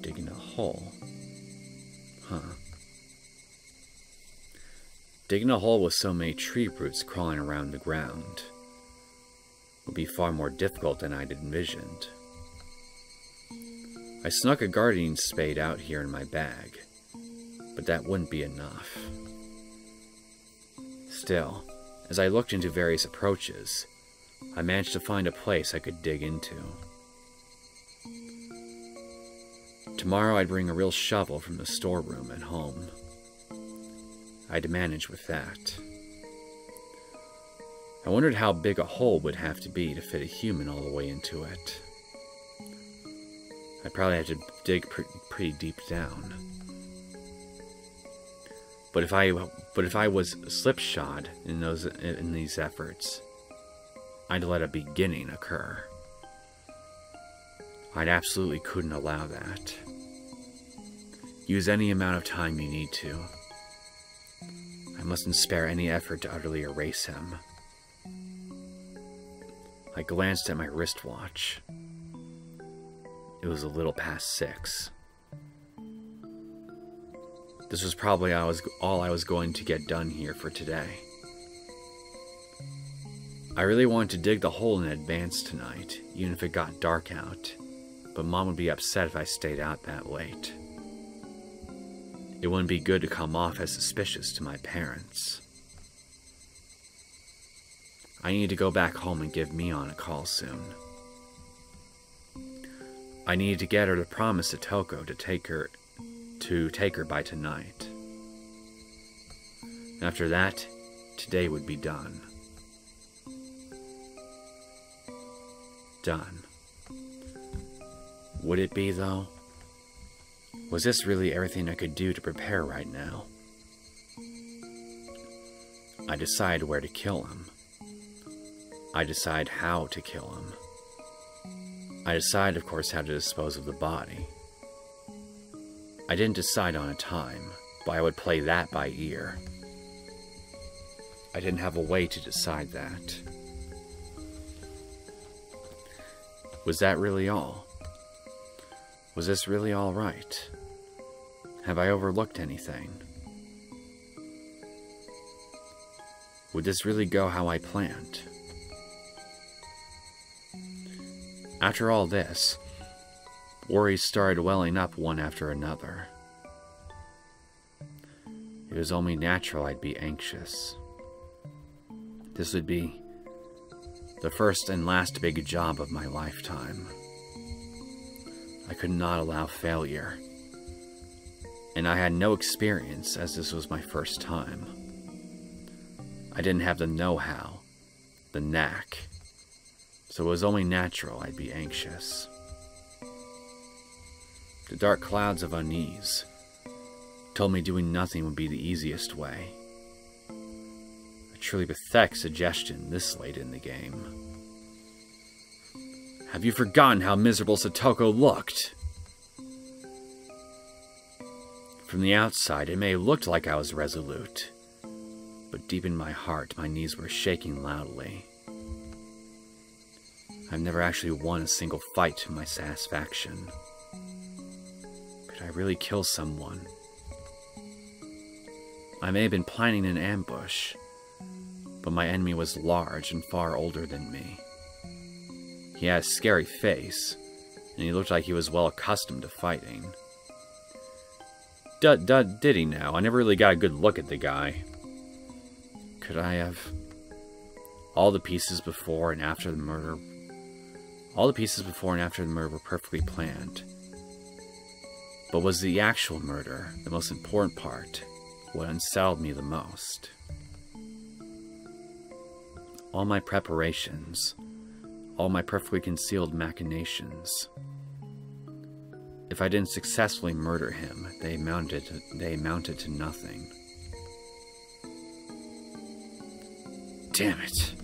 Digging a hole? Huh. Digging a hole with so many tree roots crawling around the ground would be far more difficult than I'd envisioned. I snuck a gardening spade out here in my bag, but that wouldn't be enough. Still, as I looked into various approaches, I managed to find a place I could dig into. Tomorrow I'd bring a real shovel from the storeroom at home. I'd manage with that. I wondered how big a hole would have to be to fit a human all the way into it. I probably had to dig pre pretty deep down. But if I but if I was slipshod in those in these efforts, I'd let a beginning occur. I'd absolutely couldn't allow that. Use any amount of time you need to. I mustn't spare any effort to utterly erase him. I glanced at my wristwatch. It was a little past six. This was probably I was, all I was going to get done here for today. I really wanted to dig the hole in advance tonight, even if it got dark out, but Mom would be upset if I stayed out that late. It wouldn't be good to come off as suspicious to my parents. I need to go back home and give Mion a call soon. I needed to get her to promise Satoko to take her to take her by tonight. After that, today would be done. Done. Would it be, though? Was this really everything I could do to prepare right now? I decide where to kill him. I decide how to kill him. I decide, of course, how to dispose of the body. I didn't decide on a time, but I would play that by ear. I didn't have a way to decide that. Was that really all? Was this really all right? Have I overlooked anything? Would this really go how I planned? After all this, worries started welling up one after another. It was only natural I'd be anxious. This would be the first and last big job of my lifetime. I could not allow failure, and I had no experience as this was my first time. I didn't have the know-how, the knack. So it was only natural I'd be anxious. The dark clouds of unease told me doing nothing would be the easiest way. A truly pathetic suggestion this late in the game. Have you forgotten how miserable Satoko looked? From the outside, it may have looked like I was resolute, but deep in my heart, my knees were shaking loudly. I've never actually won a single fight to my satisfaction. Could I really kill someone? I may have been planning an ambush, but my enemy was large and far older than me. He had a scary face, and he looked like he was well accustomed to fighting. Duh, duh, did he now? I never really got a good look at the guy. Could I have all the pieces before and after the murder? All the pieces before and after the murder were perfectly planned. But was the actual murder the most important part? What unsettled me the most? All my preparations, all my perfectly concealed machinations. If I didn't successfully murder him, they amounted to, they amounted to nothing. Damn it.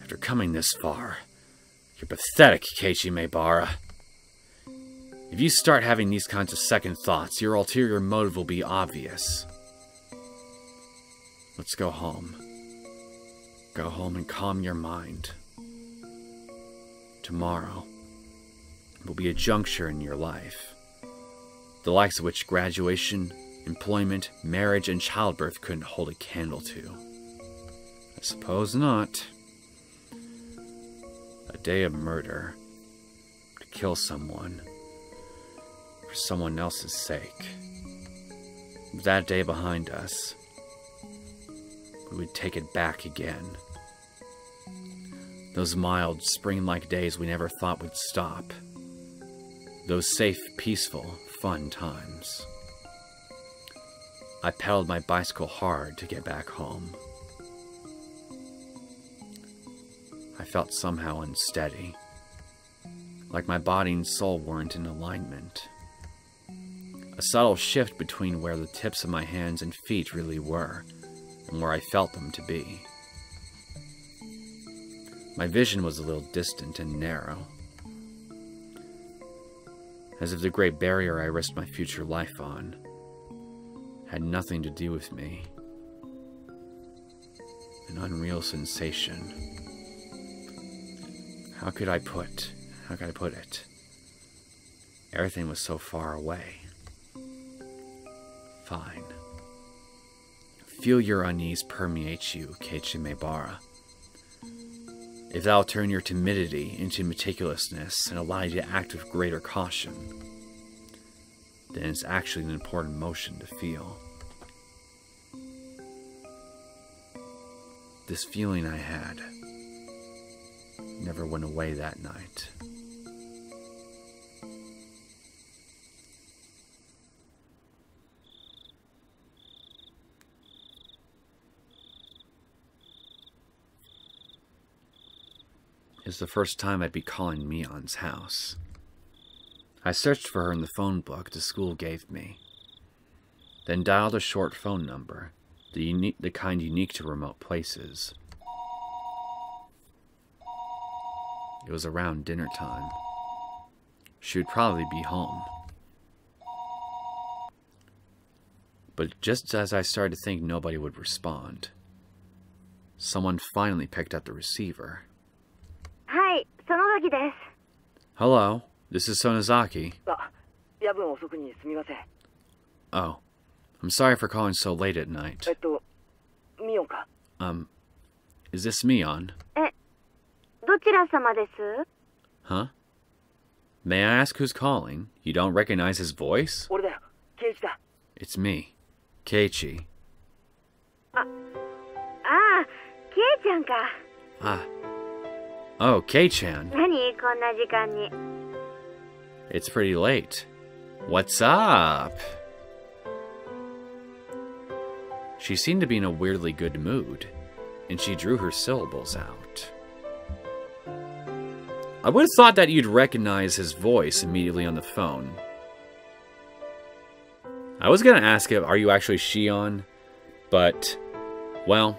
After coming this far, you're pathetic, Keiichi Maebara. If you start having these kinds of second thoughts, your ulterior motive will be obvious. Let's go home. Go home and calm your mind. Tomorrow will be a juncture in your life, the likes of which graduation, employment, marriage, and childbirth couldn't hold a candle to. I suppose not. A day of murder, to kill someone, for someone else's sake. With that day behind us, we would take it back again. Those mild, spring-like days we never thought would stop. Those safe, peaceful, fun times. I pedaled my bicycle hard to get back home. I felt somehow unsteady, like my body and soul weren't in alignment. A subtle shift between where the tips of my hands and feet really were and where I felt them to be. My vision was a little distant and narrow, as if the great barrier I risked my future life on had nothing to do with me. An unreal sensation. How could I put, how could I put it? Everything was so far away. Fine. Feel your unease permeate you, Keiichi Maebara. If that'll turn your timidity into meticulousness and allow you to act with greater caution, then it's actually an important emotion to feel. This feeling I had never went away that night. It's the first time I'd be calling Mion's house. I searched for her in the phone book the school gave me, then dialed a short phone number, the, unique, the kind unique to remote places. It was around dinner time. She would probably be home. But just as I started to think nobody would respond, someone finally picked up the receiver. Hi, Sonozaki desu. Hello, this is Sonozaki. Oh, I'm sorry for calling so late at night. Um, is this Mion? Huh? May I ask who's calling? You don't recognize his voice? It's me, Keiichi. Ah, ah, Kei-chan ka. Ah. Oh, Kei-chan. It's pretty late. What's up? She seemed to be in a weirdly good mood, and she drew her syllables out. I would have thought that you'd recognize his voice immediately on the phone. I was going to ask him, are you actually Shion? But, well,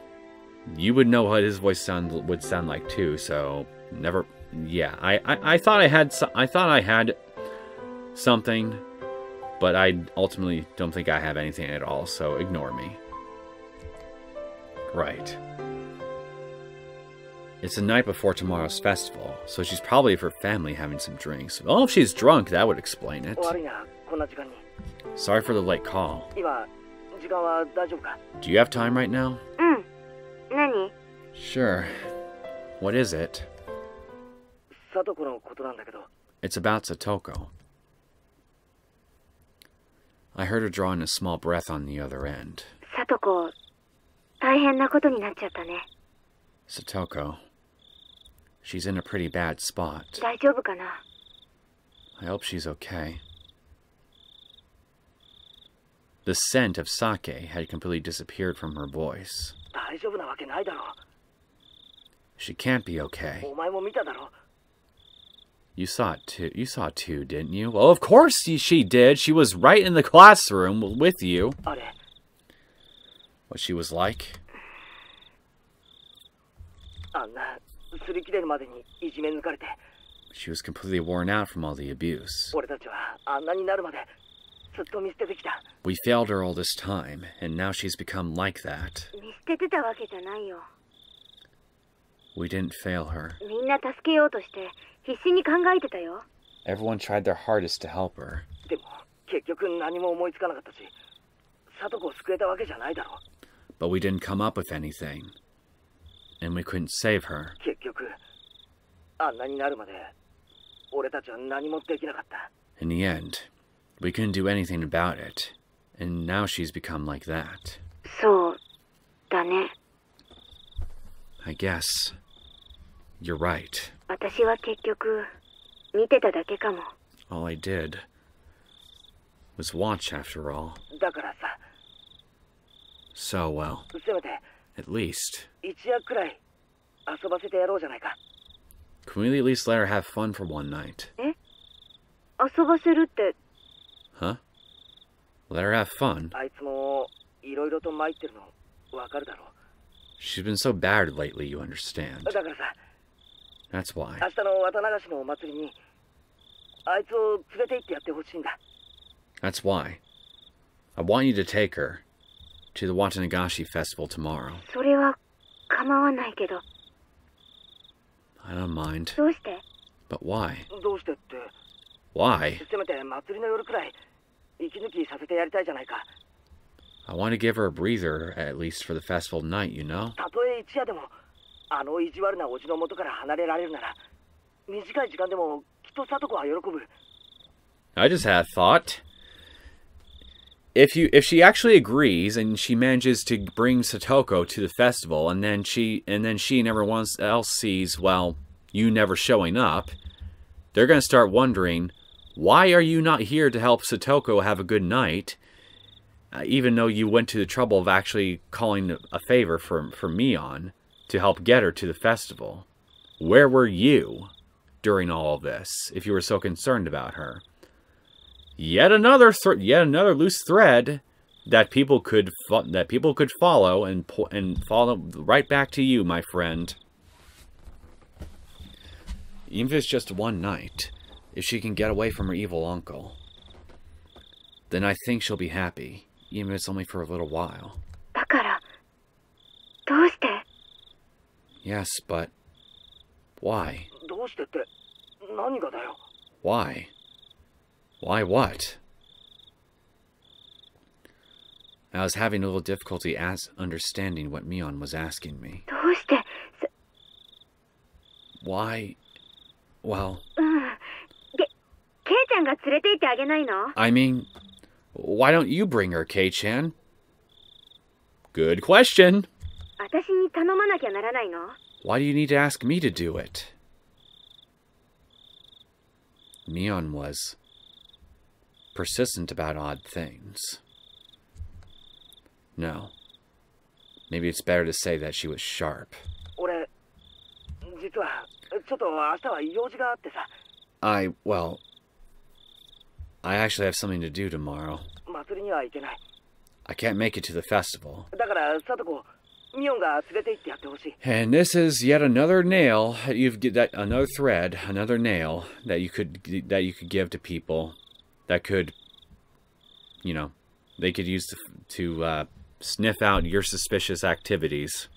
you would know what his voice sound would sound like too, so never... Yeah, I, I, I thought I had so, I thought I had something, but I ultimately don't think I have anything at all, so ignore me. Right. It's the night before tomorrow's festival, so she's probably with her family having some drinks. Well, if she's drunk, that would explain it. Sorry for the late call. Do you have time right now? Sure. What is it? It's about Satoko. I heard her drawing a small breath on the other end. Satoko Satoko. She's in a pretty bad spot. I hope she's okay. The scent of sake had completely disappeared from her voice. She can't be okay. You saw it too. You saw it too, didn't you? Well, of course she did. She was right in the classroom with you. What she was like? She was completely worn out from all the abuse. We failed her all this time, and now she's become like that. We didn't fail her. Everyone tried their hardest to help her. But we didn't come up with anything. And we couldn't save her. In the end, we couldn't do anything about it. And now she's become like that. I guess. You're right. All I did was watch after all. So well. At least. Can we at least let her have fun for one night? Huh? Let her have fun? She's been so bad lately, you understand. That's why. That's why. I want you to take her to the Watanagashi Festival tomorrow. I don't mind. But why? Why? I want to give her a breather, at least for the festival night, you know? I just had a thought. If you, if she actually agrees and she manages to bring Satoko to the festival, and then she, and then she and everyone else sees, well, you never showing up, they're going to start wondering, why are you not here to help Satoko have a good night, uh, even though you went to the trouble of actually calling a favor from from Mion to help get her to the festival? Where were you during all of this if you were so concerned about her? Yet another, yet another loose thread that people could that people could follow and po and follow right back to you, my friend. Even if it's just one night, if she can get away from her evil uncle, then I think she'll be happy, even if it's only for a little while. Yes, but why? Why? Why what? I was having a little difficulty as understanding what Mion was asking me. Why? Well... I mean, why don't you bring her, Kei-chan? Good question. Why do you need to ask me to do it? Mion was persistent about odd things. No. Maybe it's better to say that she was sharp. I, well... I actually have something to do tomorrow. I can't make it to the festival. And this is yet another nail that you've that another thread, another nail that you could that you could give to people. That could, you know, they could use to, to uh, sniff out your suspicious activities.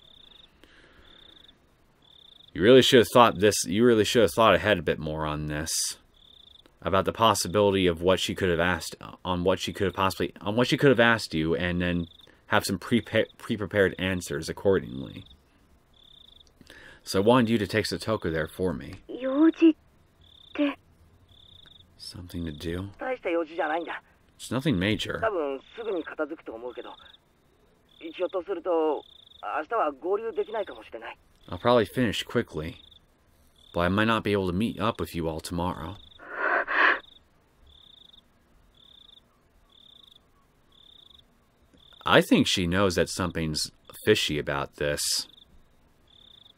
You really should have thought this. You really should have thought ahead a bit more on this, about the possibility of what she could have asked, on what she could have possibly, on what she could have asked you, and then have some pre-pre- pre-prepared answers accordingly. So I wanted you to take Satoko there for me. Something to do? It's nothing major. I'll probably finish quickly, but I might not be able to meet up with you all tomorrow. I think she knows that something's fishy about this.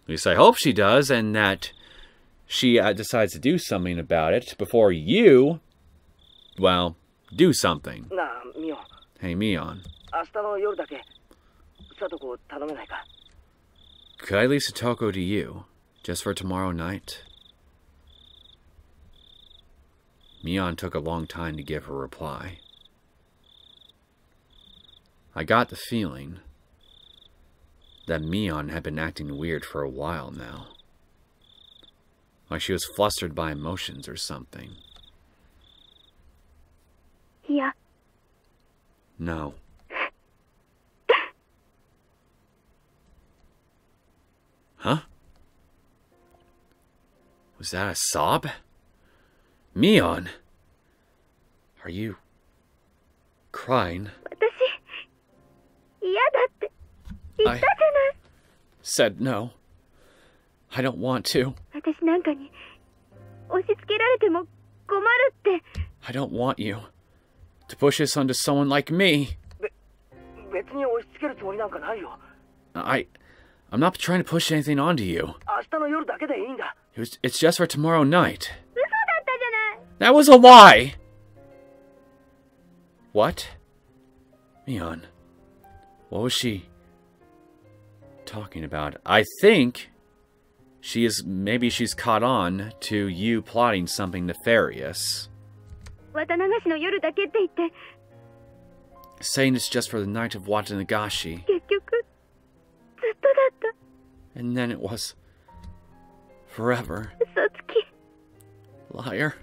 At least I hope she does, and that she uh, decides to do something about it before you, well, do something. Hey, Mion. Could I leave Satoko to you, just for tomorrow night? Mion took a long time to give her reply. I got the feeling that Mion had been acting weird for a while now. Like she was flustered by emotions or something. Yeah. No. Huh? Was that a sob? Mion! Are you... crying? I said no. I don't want to. I don't want you to push this onto someone like me. I... I'm not trying to push anything onto you. It was, it's just for tomorrow night. That was a lie! What? Mion, what was she talking about? I think she is, maybe she's caught on to you plotting something nefarious. Saying it's just for the night of Watanagashi. And then it was forever. Liar.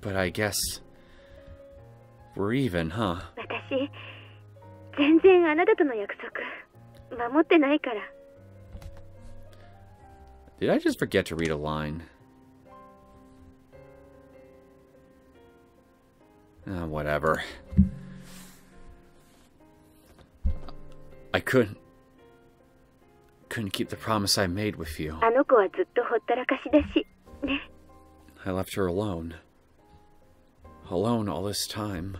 But I guess we're even, huh? Did I just forget to read a line? Uh, whatever. I couldn't... couldn't keep the promise I made with you. I left her alone. Alone all this time.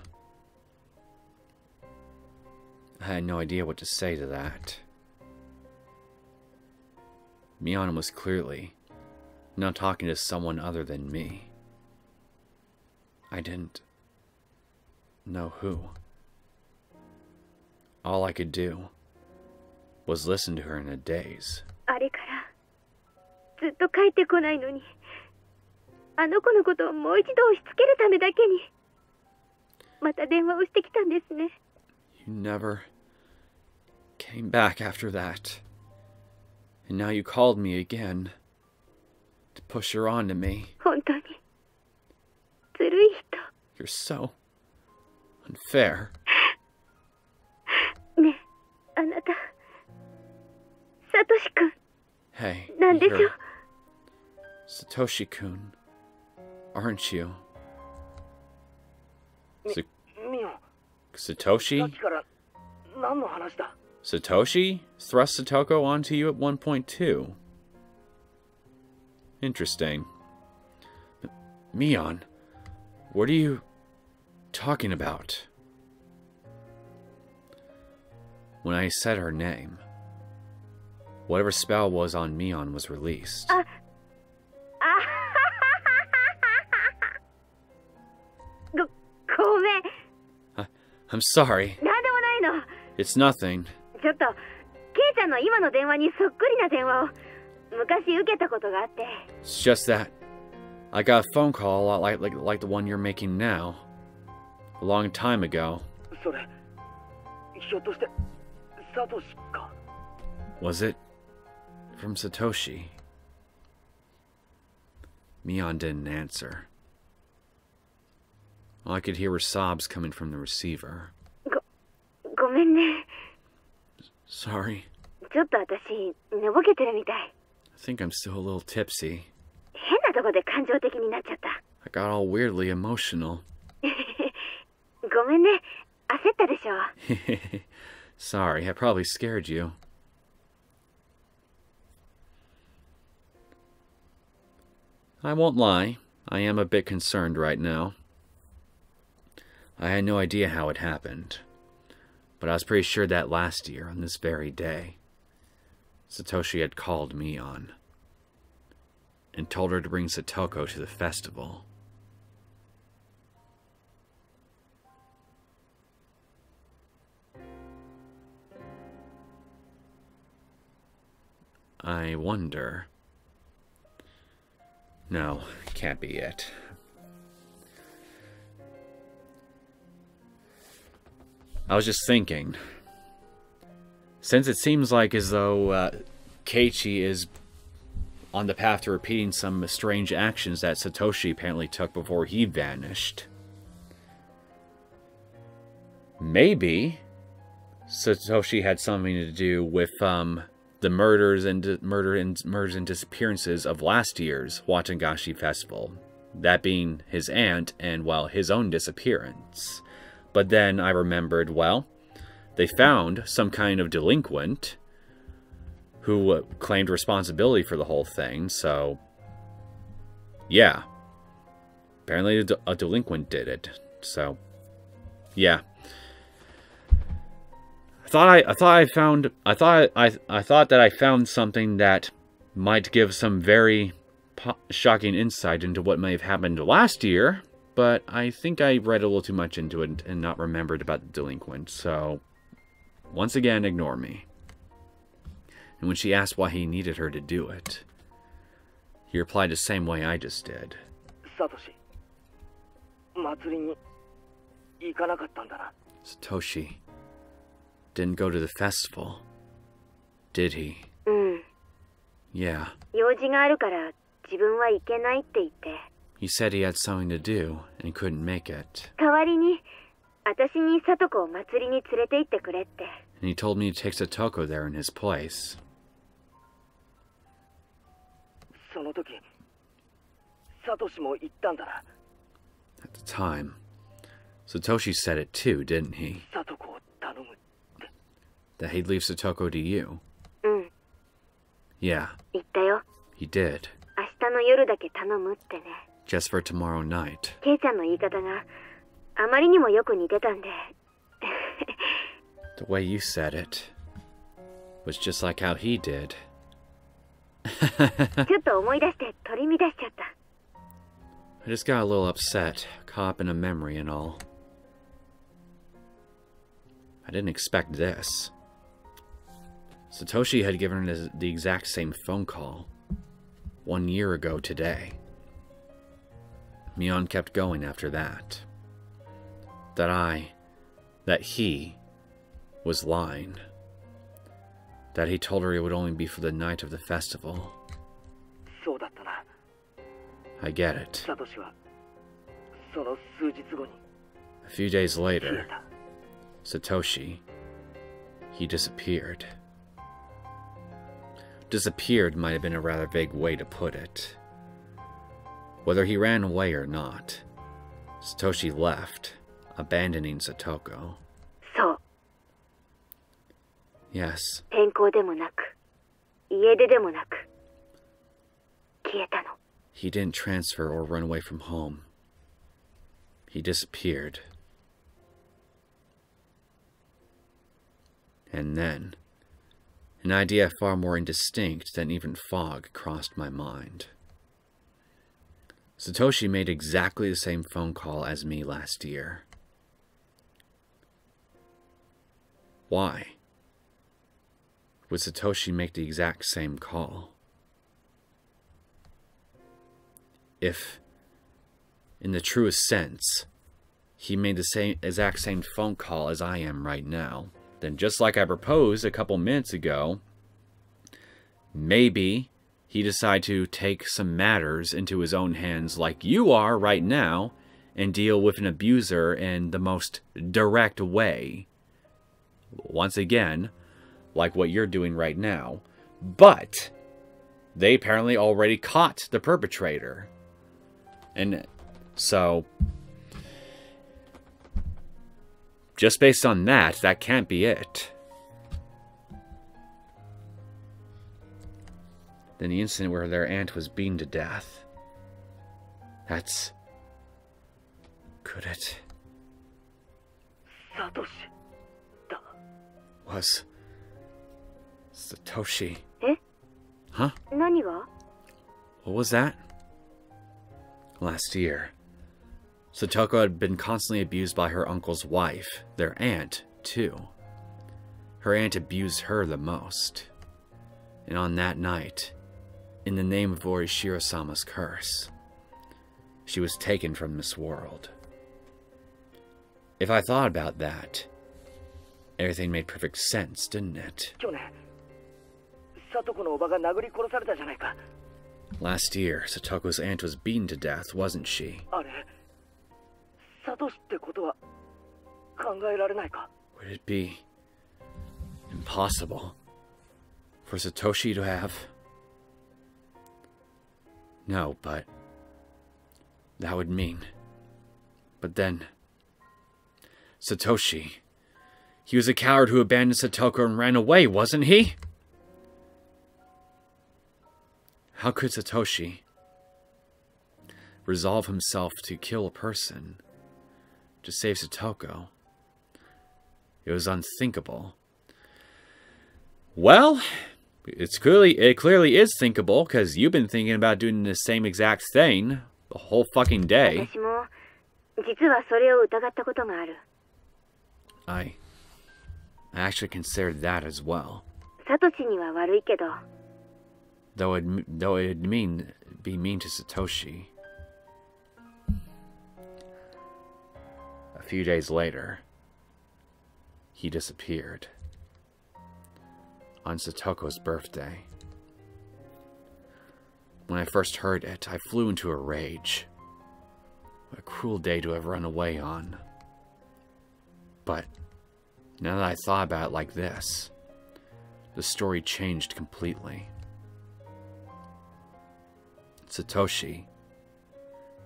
I had no idea what to say to that. Mion was clearly not talking to someone other than me. I didn't... know who. All I could do was listen to her in a daze. You never came back after that. And now you called me again to push her on to me. You're so... unfair. Hey, you're... Satoshi-kun, aren't you? Sa Satoshi? Satoshi thrust Satoko onto you at one point too. Interesting. Mion, what are you... talking about? When I said her name, whatever spell was on Mion was released. Uh, uh, I'm sorry. It's nothing. It's just that I got a phone call a lot like, like, like the one you're making now. A long time ago. Was it from Satoshi? Mion didn't answer. All I could hear were sobs coming from the receiver. Sorry. I think I'm still a little tipsy. I I got all weirdly emotional. Sorry, I probably scared you. I won't lie, I am a bit concerned right now. I had no idea how it happened, but I was pretty sure that last year, on this very day, Satoshi had called Mion and told her to bring Satoko to the festival. I wonder... No, can't be it. I was just thinking, since it seems like as though uh, Keiichi is on the path to repeating some strange actions that Satoshi apparently took before he vanished, maybe Satoshi had something to do with um, the murders and murder and murders and disappearances of last year's Watanagashi festival, that being his aunt and, well, his own disappearance. But then I remembered, well, they found some kind of delinquent who uh, claimed responsibility for the whole thing, so yeah. Apparently a, de a delinquent did it, so yeah. I thought I, I thought I found I thought I I thought that I found something that might give some very po shocking insight into what may have happened last year. But I think I read a little too much into it and not remembered about the delinquent, so once again, ignore me. And when she asked why he needed her to do it, he replied the same way I just did. Satoshi didn't go to the festival, did he? Yeah. He said he had something to do and couldn't make it. And he told me to take Satoko there in his place. At the time, Satoshi said it too, didn't he? That he'd leave Satoko to you. Yeah. He did. Just for tomorrow night. The way you said it was just like how he did. I just got a little upset, caught up in a memory and all. I didn't expect this. Satoshi had given her the exact same phone call one year ago today. Mion kept going after that. That I, that he, was lying. That he told her it would only be for the night of the festival. I get it. A few days later, Satoshi, he disappeared. Disappeared might have been a rather vague way to put it. Whether he ran away or not, Satoshi left, abandoning Satoko. So. Yes. He didn't transfer or run away from home. He disappeared. And then, an idea far more indistinct than even fog crossed my mind. Satoshi made exactly the same phone call as me last year. Why would Satoshi make the exact same call? If, in the truest sense, he made the same exact same phone call as I am right now, then just like I proposed a couple minutes ago, maybe he decided to take some matters into his own hands like you are right now and deal with an abuser in the most direct way. Once again, like what you're doing right now. But they apparently already caught the perpetrator. And So, just based on that, that can't be it. Then the incident where their aunt was beaten to death. That's... Could it... Satoshi... Was... Satoshi... Huh? What was that? Last year, Satoko had been constantly abused by her uncle's wife, their aunt, too. Her aunt abused her the most. And on that night, in the name of Oyashiro-sama's curse, she was taken from this world. If I thought about that, everything made perfect sense, didn't it? Last year, Satoko's aunt was beaten to death, wasn't she? Would it be... impossible for Satoshi to have... No, but... That would mean... But then... Satoshi... He was a coward who abandoned Satoko and ran away, wasn't he? How could Satoshi resolve himself to kill a person to save Satoko? It was unthinkable. Well, it's clearly it clearly is thinkable, because you've been thinking about doing the same exact thing the whole fucking day. I, I actually considered that as well. Though it though it'd mean be mean to Satoshi. A few days later, he disappeared on Satoko's birthday. When I first heard it, I flew into a rage. What a cruel day to have run away on. But now that I thought about it like this, the story changed completely. Satoshi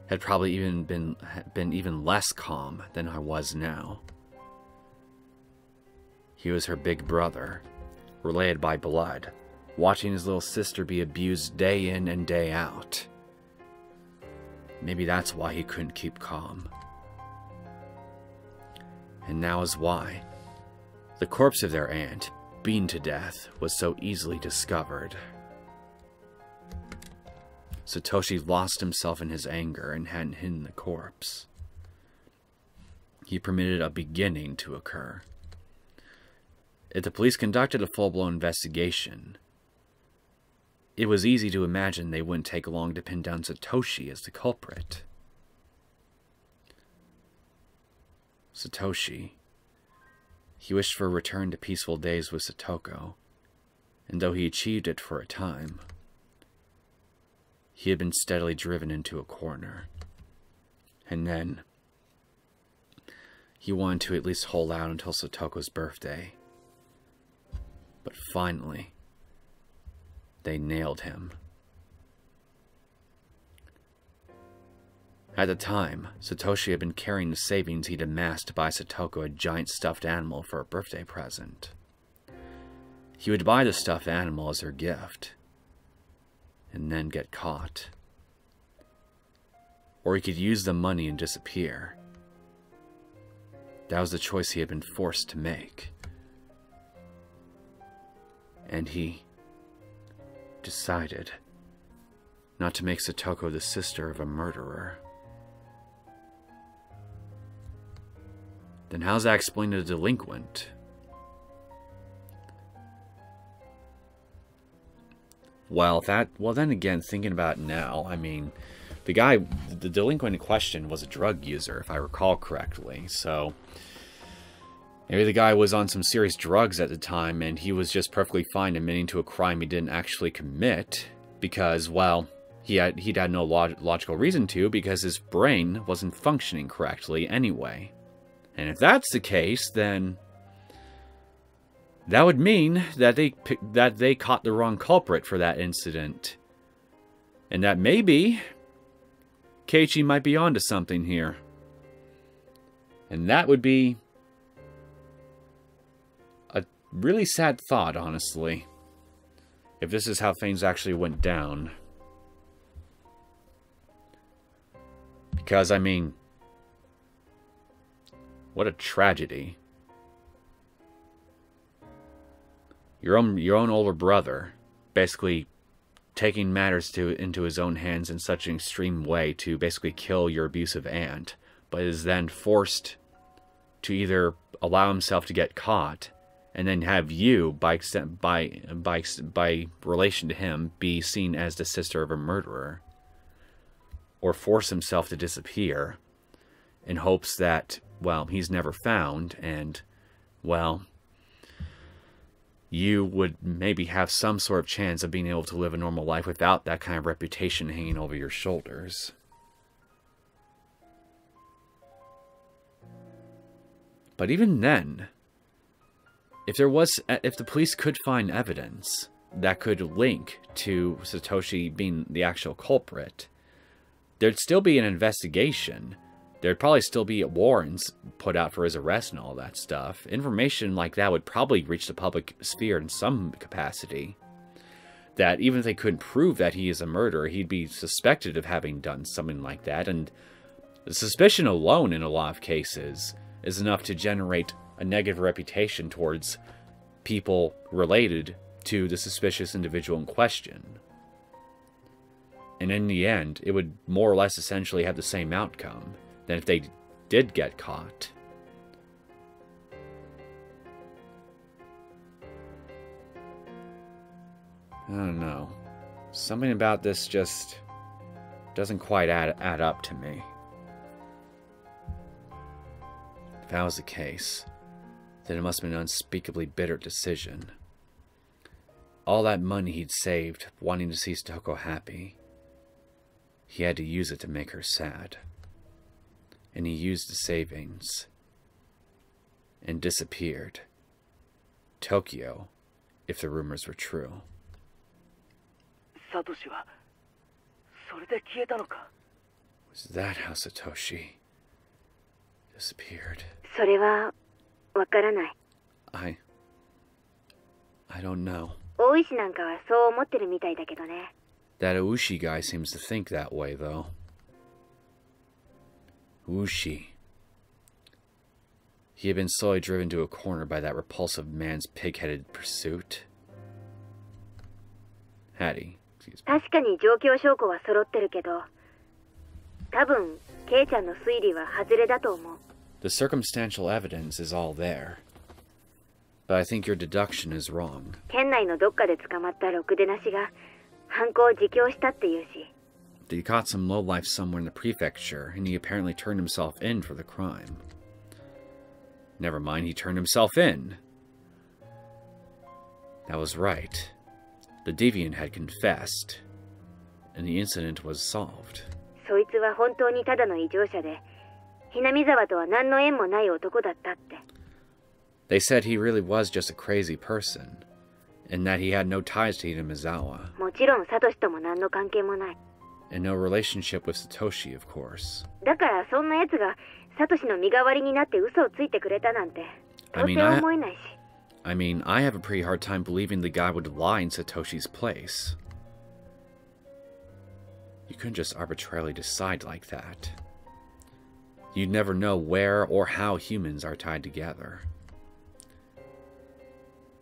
had probably even been been even less calm than I was now. He was her big brother, related by blood, watching his little sister be abused day in and day out. Maybe that's why he couldn't keep calm. And now is why the corpse of their aunt, beaten to death, was so easily discovered. Satoshi lost himself in his anger and hadn't hidden the corpse. He permitted a beginning to occur. If the police conducted a full-blown investigation, it was easy to imagine they wouldn't take long to pin down Satoshi as the culprit. Satoshi. He wished for a return to peaceful days with Satoko, and though he achieved it for a time, he had been steadily driven into a corner. And then, he wanted to at least hold out until Satoko's birthday. But finally, they nailed him. At the time, Satoshi had been carrying the savings he'd amassed to buy Satoko a giant stuffed animal for a birthday present. He would buy the stuffed animal as her gift, and then get caught. Or he could use the money and disappear. That was the choice he had been forced to make. And he decided not to make Satoko the sister of a murderer. Then how's that explained to the delinquent? Well, that, well, then again, thinking about it now, I mean, the guy, the delinquent in question was a drug user, if I recall correctly. So maybe the guy was on some serious drugs at the time, and he was just perfectly fine admitting to a crime he didn't actually commit because, well, he had, he'd had no log- logical reason to, because his brain wasn't functioning correctly anyway. And if that's the case, then... that would mean that they that they caught the wrong culprit for that incident. And that maybe Keiichi might be onto something here. And that would be a really sad thought, honestly, if this is how things actually went down. Because, I mean, what a tragedy. Your own, your own older brother basically taking matters to, into his own hands in such an extreme way to basically kill your abusive aunt, but is then forced to either allow himself to get caught and then have you, by extent, by, by, by relation to him, be seen as the sister of a murderer, or force himself to disappear in hopes that, well, he's never found and, well, you would maybe have some sort of chance of being able to live a normal life without that kind of reputation hanging over your shoulders. But even then, if there was, if the police could find evidence that could link to Satoshi being the actual culprit, there'd still be an investigation. There'd probably still be warrants put out for his arrest and all that stuff. Information like that would probably reach the public sphere in some capacity. That even if they couldn't prove that he is a murderer, he'd be suspected of having done something like that. And the suspicion alone in a lot of cases is enough to generate a negative reputation towards people related to the suspicious individual in question. And in the end, it would more or less essentially have the same outcome than if they did get caught. I don't know. Something about this just doesn't quite add, add up to me. If that was the case, then it must have been an unspeakably bitter decision. All that money he'd saved, wanting to see Satoko happy, he had to use it to make her sad. And he used the savings and disappeared. Tokyo, if the rumors were true. Was that how Satoshi disappeared? I... I don't know. That Oishi guy seems to think that way, though. Oishi. He had been slowly driven to a corner by that repulsive man's pig-headed pursuit. Hattie, excuse me. The circumstantial evidence is all there. But I think your deduction is wrong. He caught some lowlife somewhere in the prefecture, and he apparently turned himself in for the crime. Never mind, he turned himself in. That was right. The deviant had confessed, and the incident was solved. They said he really was just a crazy person, and that he had no ties to Hinamizawa. And no relationship with Satoshi, of course. I mean, I, I mean, I have a pretty hard time believing the guy would lie in Satoshi's place. You couldn't just arbitrarily decide like that. You'd never know where or how humans are tied together.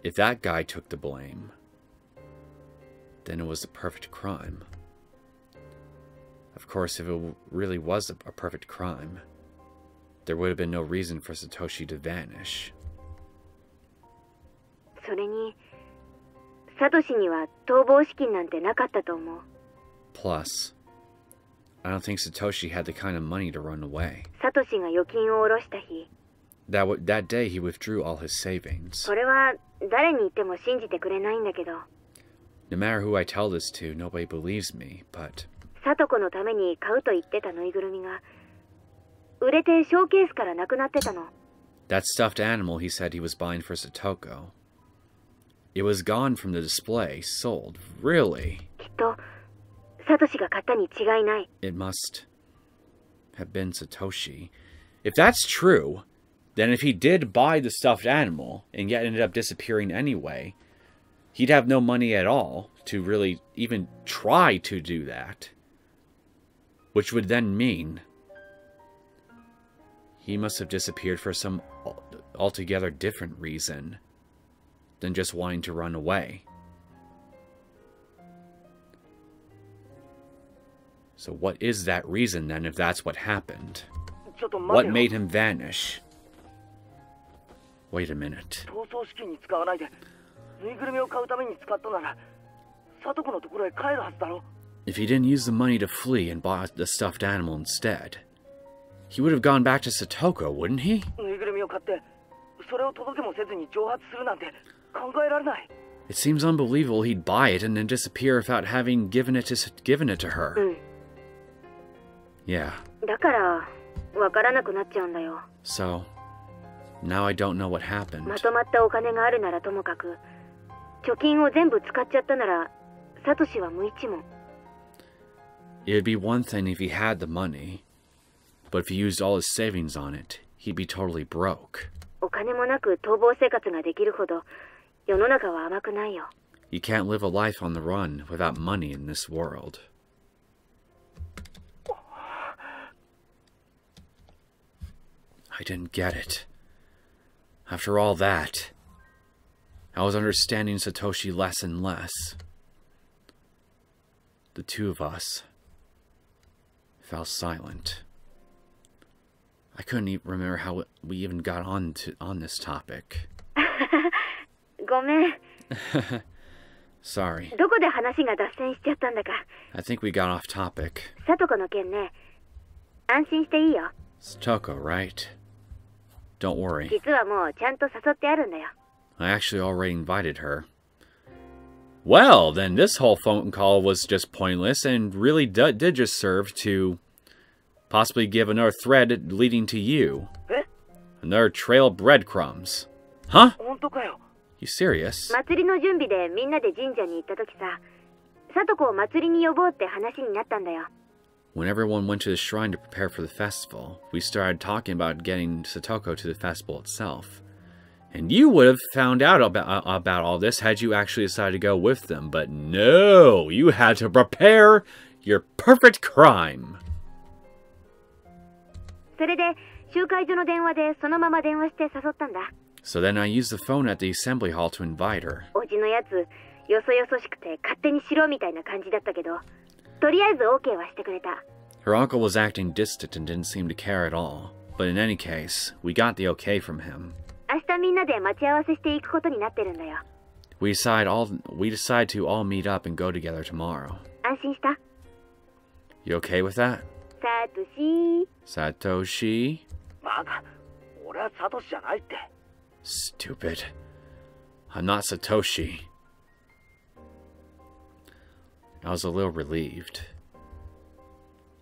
If that guy took the blame, then it was the perfect crime. Of course, if it really was a perfect crime, there would have been no reason for Satoshi to vanish. Plus, I don't think Satoshi had the kind of money to run away. That, w that day he withdrew all his savings. No matter who I tell this to, nobody believes me, but... that stuffed animal he said he was buying for Satoko. It was gone from the display, sold. Really? It must... have been Satoshi. If that's true, then if he did buy the stuffed animal and yet ended up disappearing anyway, he'd have no money at all to really even try to do that. Which would then mean he must have disappeared for some altogether different reason than just wanting to run away. So what is that reason then, if that's what happened? What made him vanish? Wait a minute. If he didn't use the money to flee and buy the stuffed animal instead, he would have gone back to Satoko, wouldn't he? It seems unbelievable he'd buy it and then disappear without having given it to, given it to her. Yeah. So, now I don't know what happened. It'd be one thing if he had the money, but if he used all his savings on it, he'd be totally broke. You can't live a life on the run without money in this world. I didn't get it. After all that, I was understanding Satoshi less and less. The two of us fell silent. I couldn't even remember how we even got on to on this topic. Sorry. I think we got off topic. Satoko, right? Don't worry. I actually already invited her. Well, then this whole phone call was just pointless and really d did just serve to possibly give another thread leading to you. Another trail of breadcrumbs. Huh? You serious? When everyone went to the shrine to prepare for the festival, we started talking about getting Satoko to the festival itself. And you would have found out about, about all this had you actually decided to go with them, but no, you had to prepare your perfect crime. So then I used the phone at the assembly hall to invite her. Her uncle was acting distant and didn't seem to care at all. But in any case, we got the okay from him. We decide all we decide to all meet up and go together tomorrow. You okay with that? Satoshi. Satoshi. Stupid. I'm not Satoshi. I was a little relieved.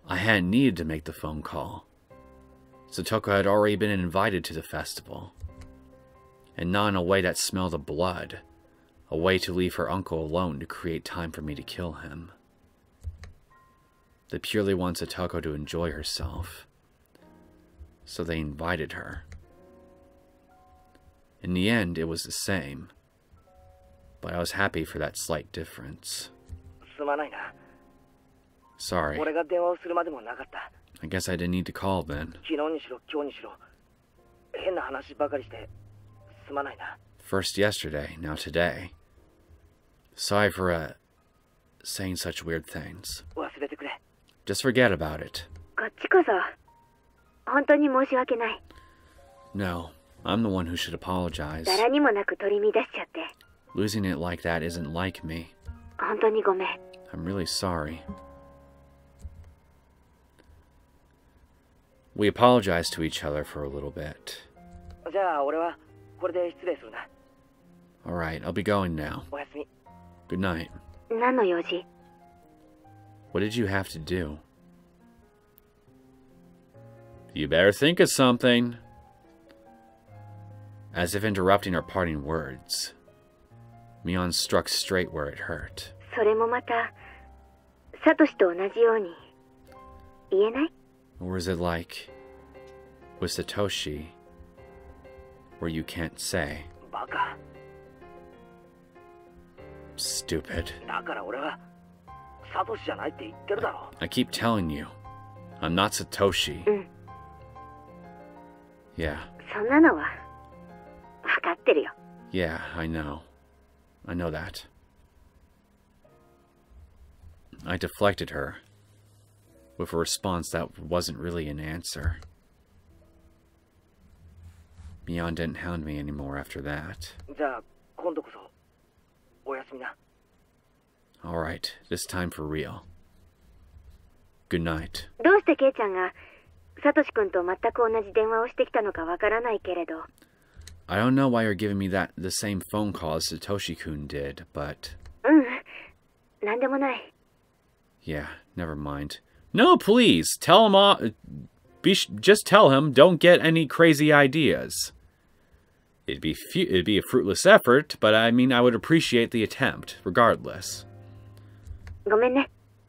I hadn't needed to make the phone call. Satoko had already been invited to the festival. And not in a way that smelled of blood. A way to leave her uncle alone to create time for me to kill him. They purely want Satoko to enjoy herself. So they invited her. In the end, it was the same. But I was happy for that slight difference. Sorry. I guess I didn't need to call then. First yesterday, now today. Sorry for uh, saying such weird things. Just forget about it. No, I'm the one who should apologize. Losing it like that isn't like me. I'm really sorry. We apologized to each other for a little bit. Alright, I'll be going now. Good night. What did you have to do? You better think of something. As if interrupting our parting words, Mion struck straight where it hurt. Or is it like with Satoshi, where you can't say? Stupid. I, I keep telling you, I'm not Satoshi. Yeah. Yeah, I know. I know that. I deflected her with a response that wasn't really an answer. Mion didn't hound me anymore after that. Alright, this time for real. Good night. I don't know why you're giving me that the same phone call as Satoshi-kun did, but... Yeah, never mind. No, please! Tell him all... Be sh just tell him, don't get any crazy ideas. It'd be, fu it'd be a fruitless effort, but I mean, I would appreciate the attempt, regardless.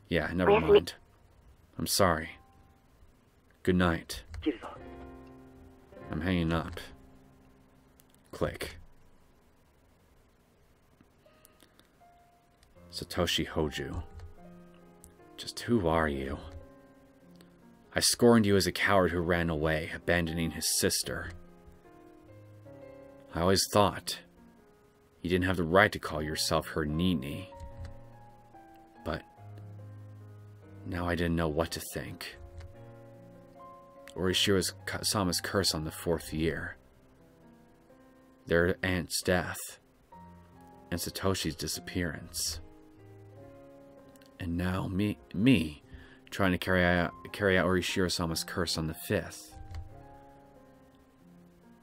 Yeah, never mind. I'm sorry. Good night. I'm hanging up. Click. Satoshi Houjou. Just who are you? I scorned you as a coward who ran away, abandoning his sister. I always thought you didn't have the right to call yourself her Nini. But now I didn't know what to think. Oyashiro-sama's curse on the fourth year. Their aunt's death. And Satoshi's disappearance. And now me, me trying to carry out, carry out Oyashiro-sama's curse on the fifth.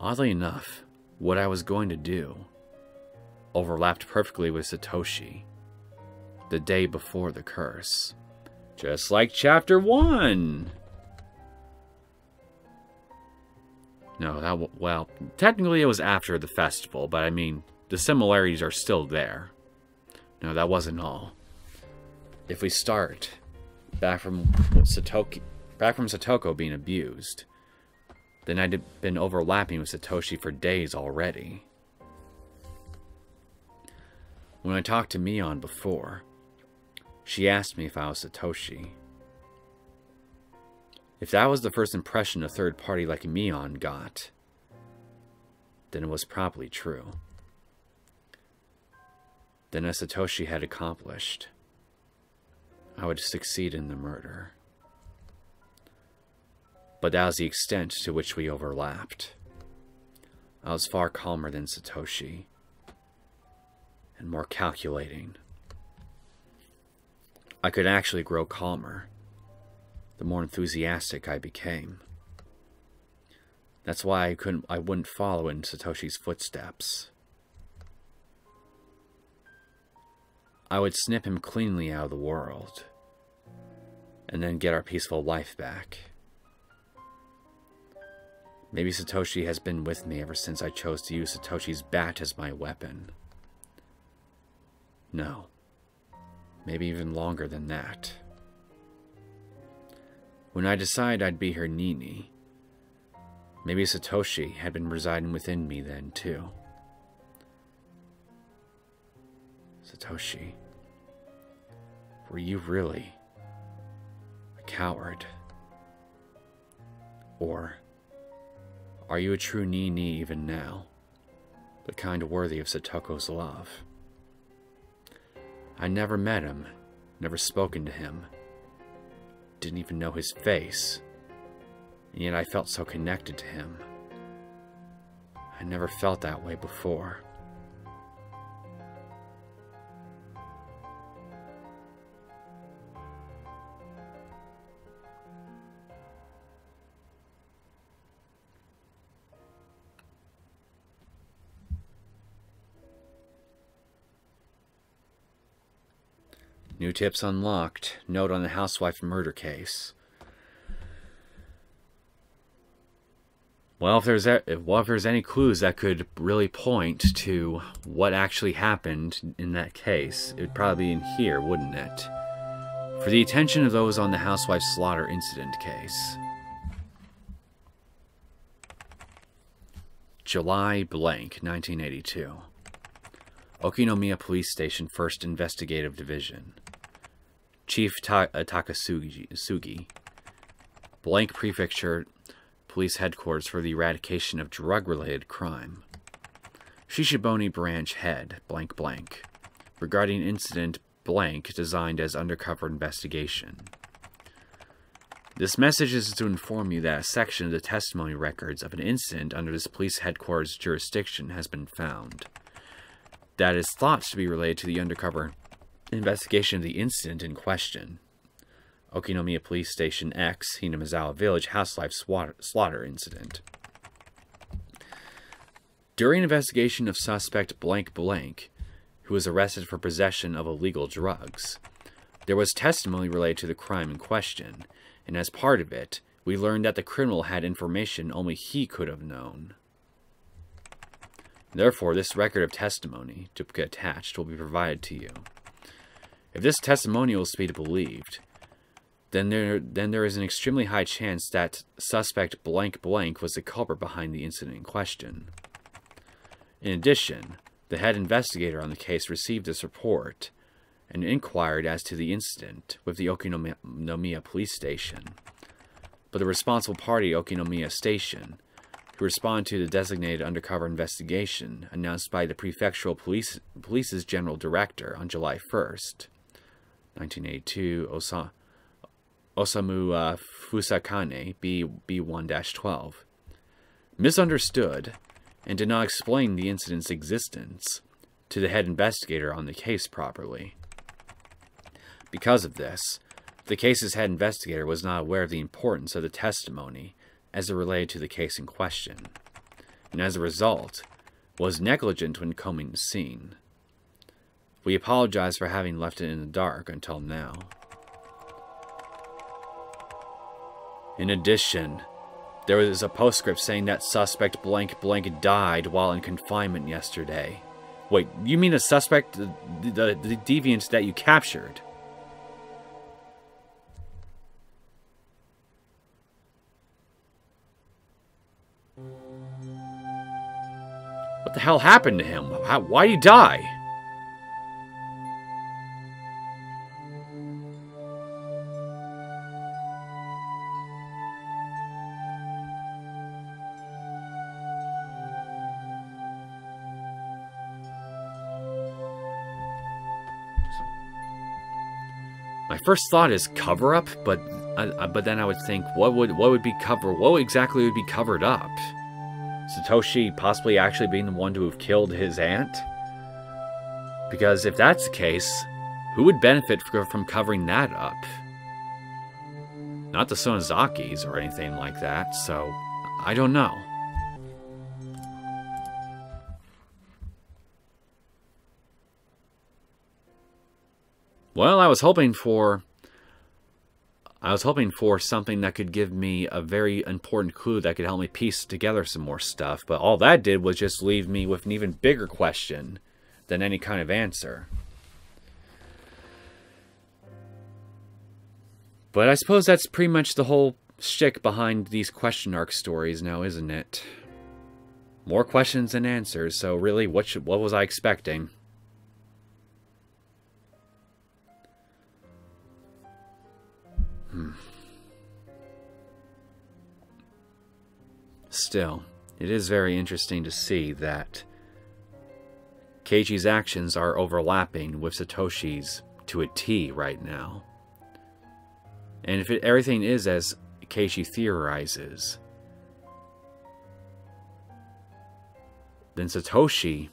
Oddly enough, what I was going to do overlapped perfectly with Satoshi the day before the curse. Just like chapter one! No, that w well, technically it was after the festival, but I mean, the similarities are still there. No, that wasn't all. If we start back from Satoki, back from Satoko being abused, then I'd been overlapping with Satoshi for days already. When I talked to Mion before, she asked me if I was Satoshi. If that was the first impression a third party like Mion got, then it was probably true. Then as Satoshi had accomplished, I would succeed in the murder. But that was the extent to which we overlapped. I was far calmer than Satoshi, and more calculating. I could actually grow calmer, the more enthusiastic I became. That's why I couldn't, I wouldn't follow in Satoshi's footsteps. I would snip him cleanly out of the world, and then get our peaceful life back. Maybe Satoshi has been with me ever since I chose to use Satoshi's bat as my weapon. No. Maybe even longer than that. When I decided I'd be her Nini, maybe Satoshi had been residing within me then too. Satoshi, were you really a coward? Or... are you a true Nini even now? The kind worthy of Satoko's love. I never met him, never spoken to him, didn't even know his face, and yet I felt so connected to him. I never felt that way before. New tips unlocked. Note on the housewife murder case. Well, if there's a, well, if there's any clues that could really point to what actually happened in that case, it would probably be in here, wouldn't it? For the attention of those on the housewife slaughter incident case. July blank, nineteen eighty-two. Okinomiya Police Station, first Investigative Division. Chief Ta uh, Takasugi. Blank Prefecture Police Headquarters for the Eradication of Drug-Related Crime. Shishibone Branch Head, blank blank. Regarding incident blank designed as undercover investigation. This message is to inform you that a section of the testimony records of an incident under this police headquarters jurisdiction has been found. That is thought to be related to the undercover investigation of the incident in question. Okinomiya Police Station X, Hinamizawa Village, Housewife Slaughter Incident. During investigation of suspect blank blank, who was arrested for possession of illegal drugs, there was testimony related to the crime in question, and as part of it, we learned that the criminal had information only he could have known. Therefore, this record of testimony, duplicate attached, will be provided to you. If this testimonial is to be believed, then there, then there is an extremely high chance that suspect blank blank was the culprit behind the incident in question. In addition, the head investigator on the case received this report and inquired as to the incident with the Okinomiya Police Station. But the responsible party, Okinomiya Station, who responded to the designated undercover investigation announced by the Prefectural Police, Police's General Director on July first, nineteen eighty-two, Osa, Osamu uh, Fusakane, B one dash twelve, misunderstood and did not explain the incident's existence to the head investigator on the case properly. Because of this, the case's head investigator was not aware of the importance of the testimony as it related to the case in question, and as a result, was negligent when combing the scene. We apologize for having left it in the dark until now. In addition, there was a postscript saying that suspect blank blank died while in confinement yesterday. Wait, you mean a suspect, the, the, the deviant that you captured? What the hell happened to him? How, why'd he die? My first thought is cover up, but uh, but then I would think, what would what would be cover? What exactly would be covered up? Satoshi possibly actually being the one to have killed his aunt? Because if that's the case, who would benefit from covering that up? Not the Sonozakis or anything like that, so I don't know. Well, I was hoping for... I was hoping for something that could give me a very important clue that could help me piece together some more stuff, but all that did was just leave me with an even bigger question than any kind of answer. But I suppose that's pretty much the whole shtick behind these question arc stories now, isn't it? More questions than answers, so really, what should, what was I expecting? Still, it is very interesting to see that Keiichi's actions are overlapping with Satoshi's to a T right now. And if it, everything is as Keiichi theorizes, then Satoshi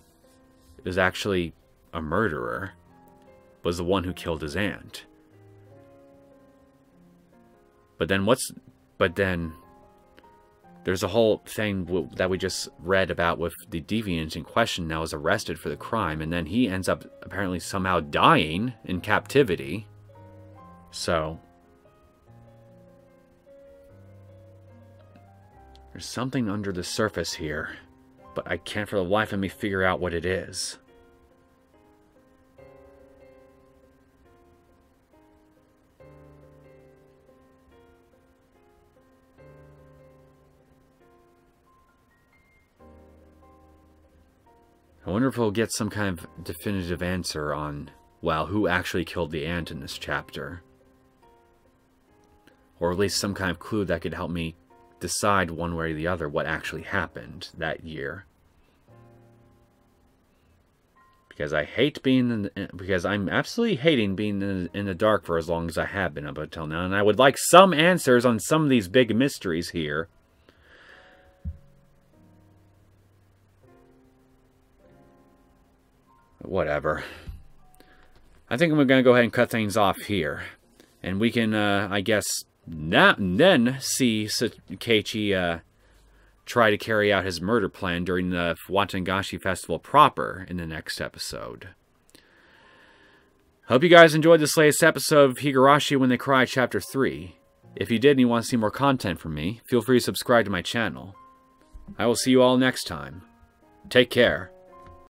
is actually a murderer, was the one who killed his aunt. But then what's... But then... There's a whole thing w that we just read about with the deviant in question now is arrested for the crime, and then he ends up apparently somehow dying in captivity. So... There's something under the surface here, but I can't for the life of me figure out what it is. I wonder if we'll get some kind of definitive answer on, well, who actually killed the ant in this chapter. Or at least some kind of clue that could help me decide one way or the other what actually happened that year. Because I hate being in the, because I'm absolutely hating being in, in the dark for as long as I have been up until now, and I would like some answers on some of these big mysteries here. Whatever. I think I'm gonna go ahead and cut things off here, and we can, uh, I guess, now then see Keiichi uh, try to carry out his murder plan during the Watanagashi Festival proper in the next episode. Hope you guys enjoyed this latest episode of Higurashi When They Cry Chapter three. If you did and you want to see more content from me, feel free to subscribe to my channel. I will see you all next time. Take care.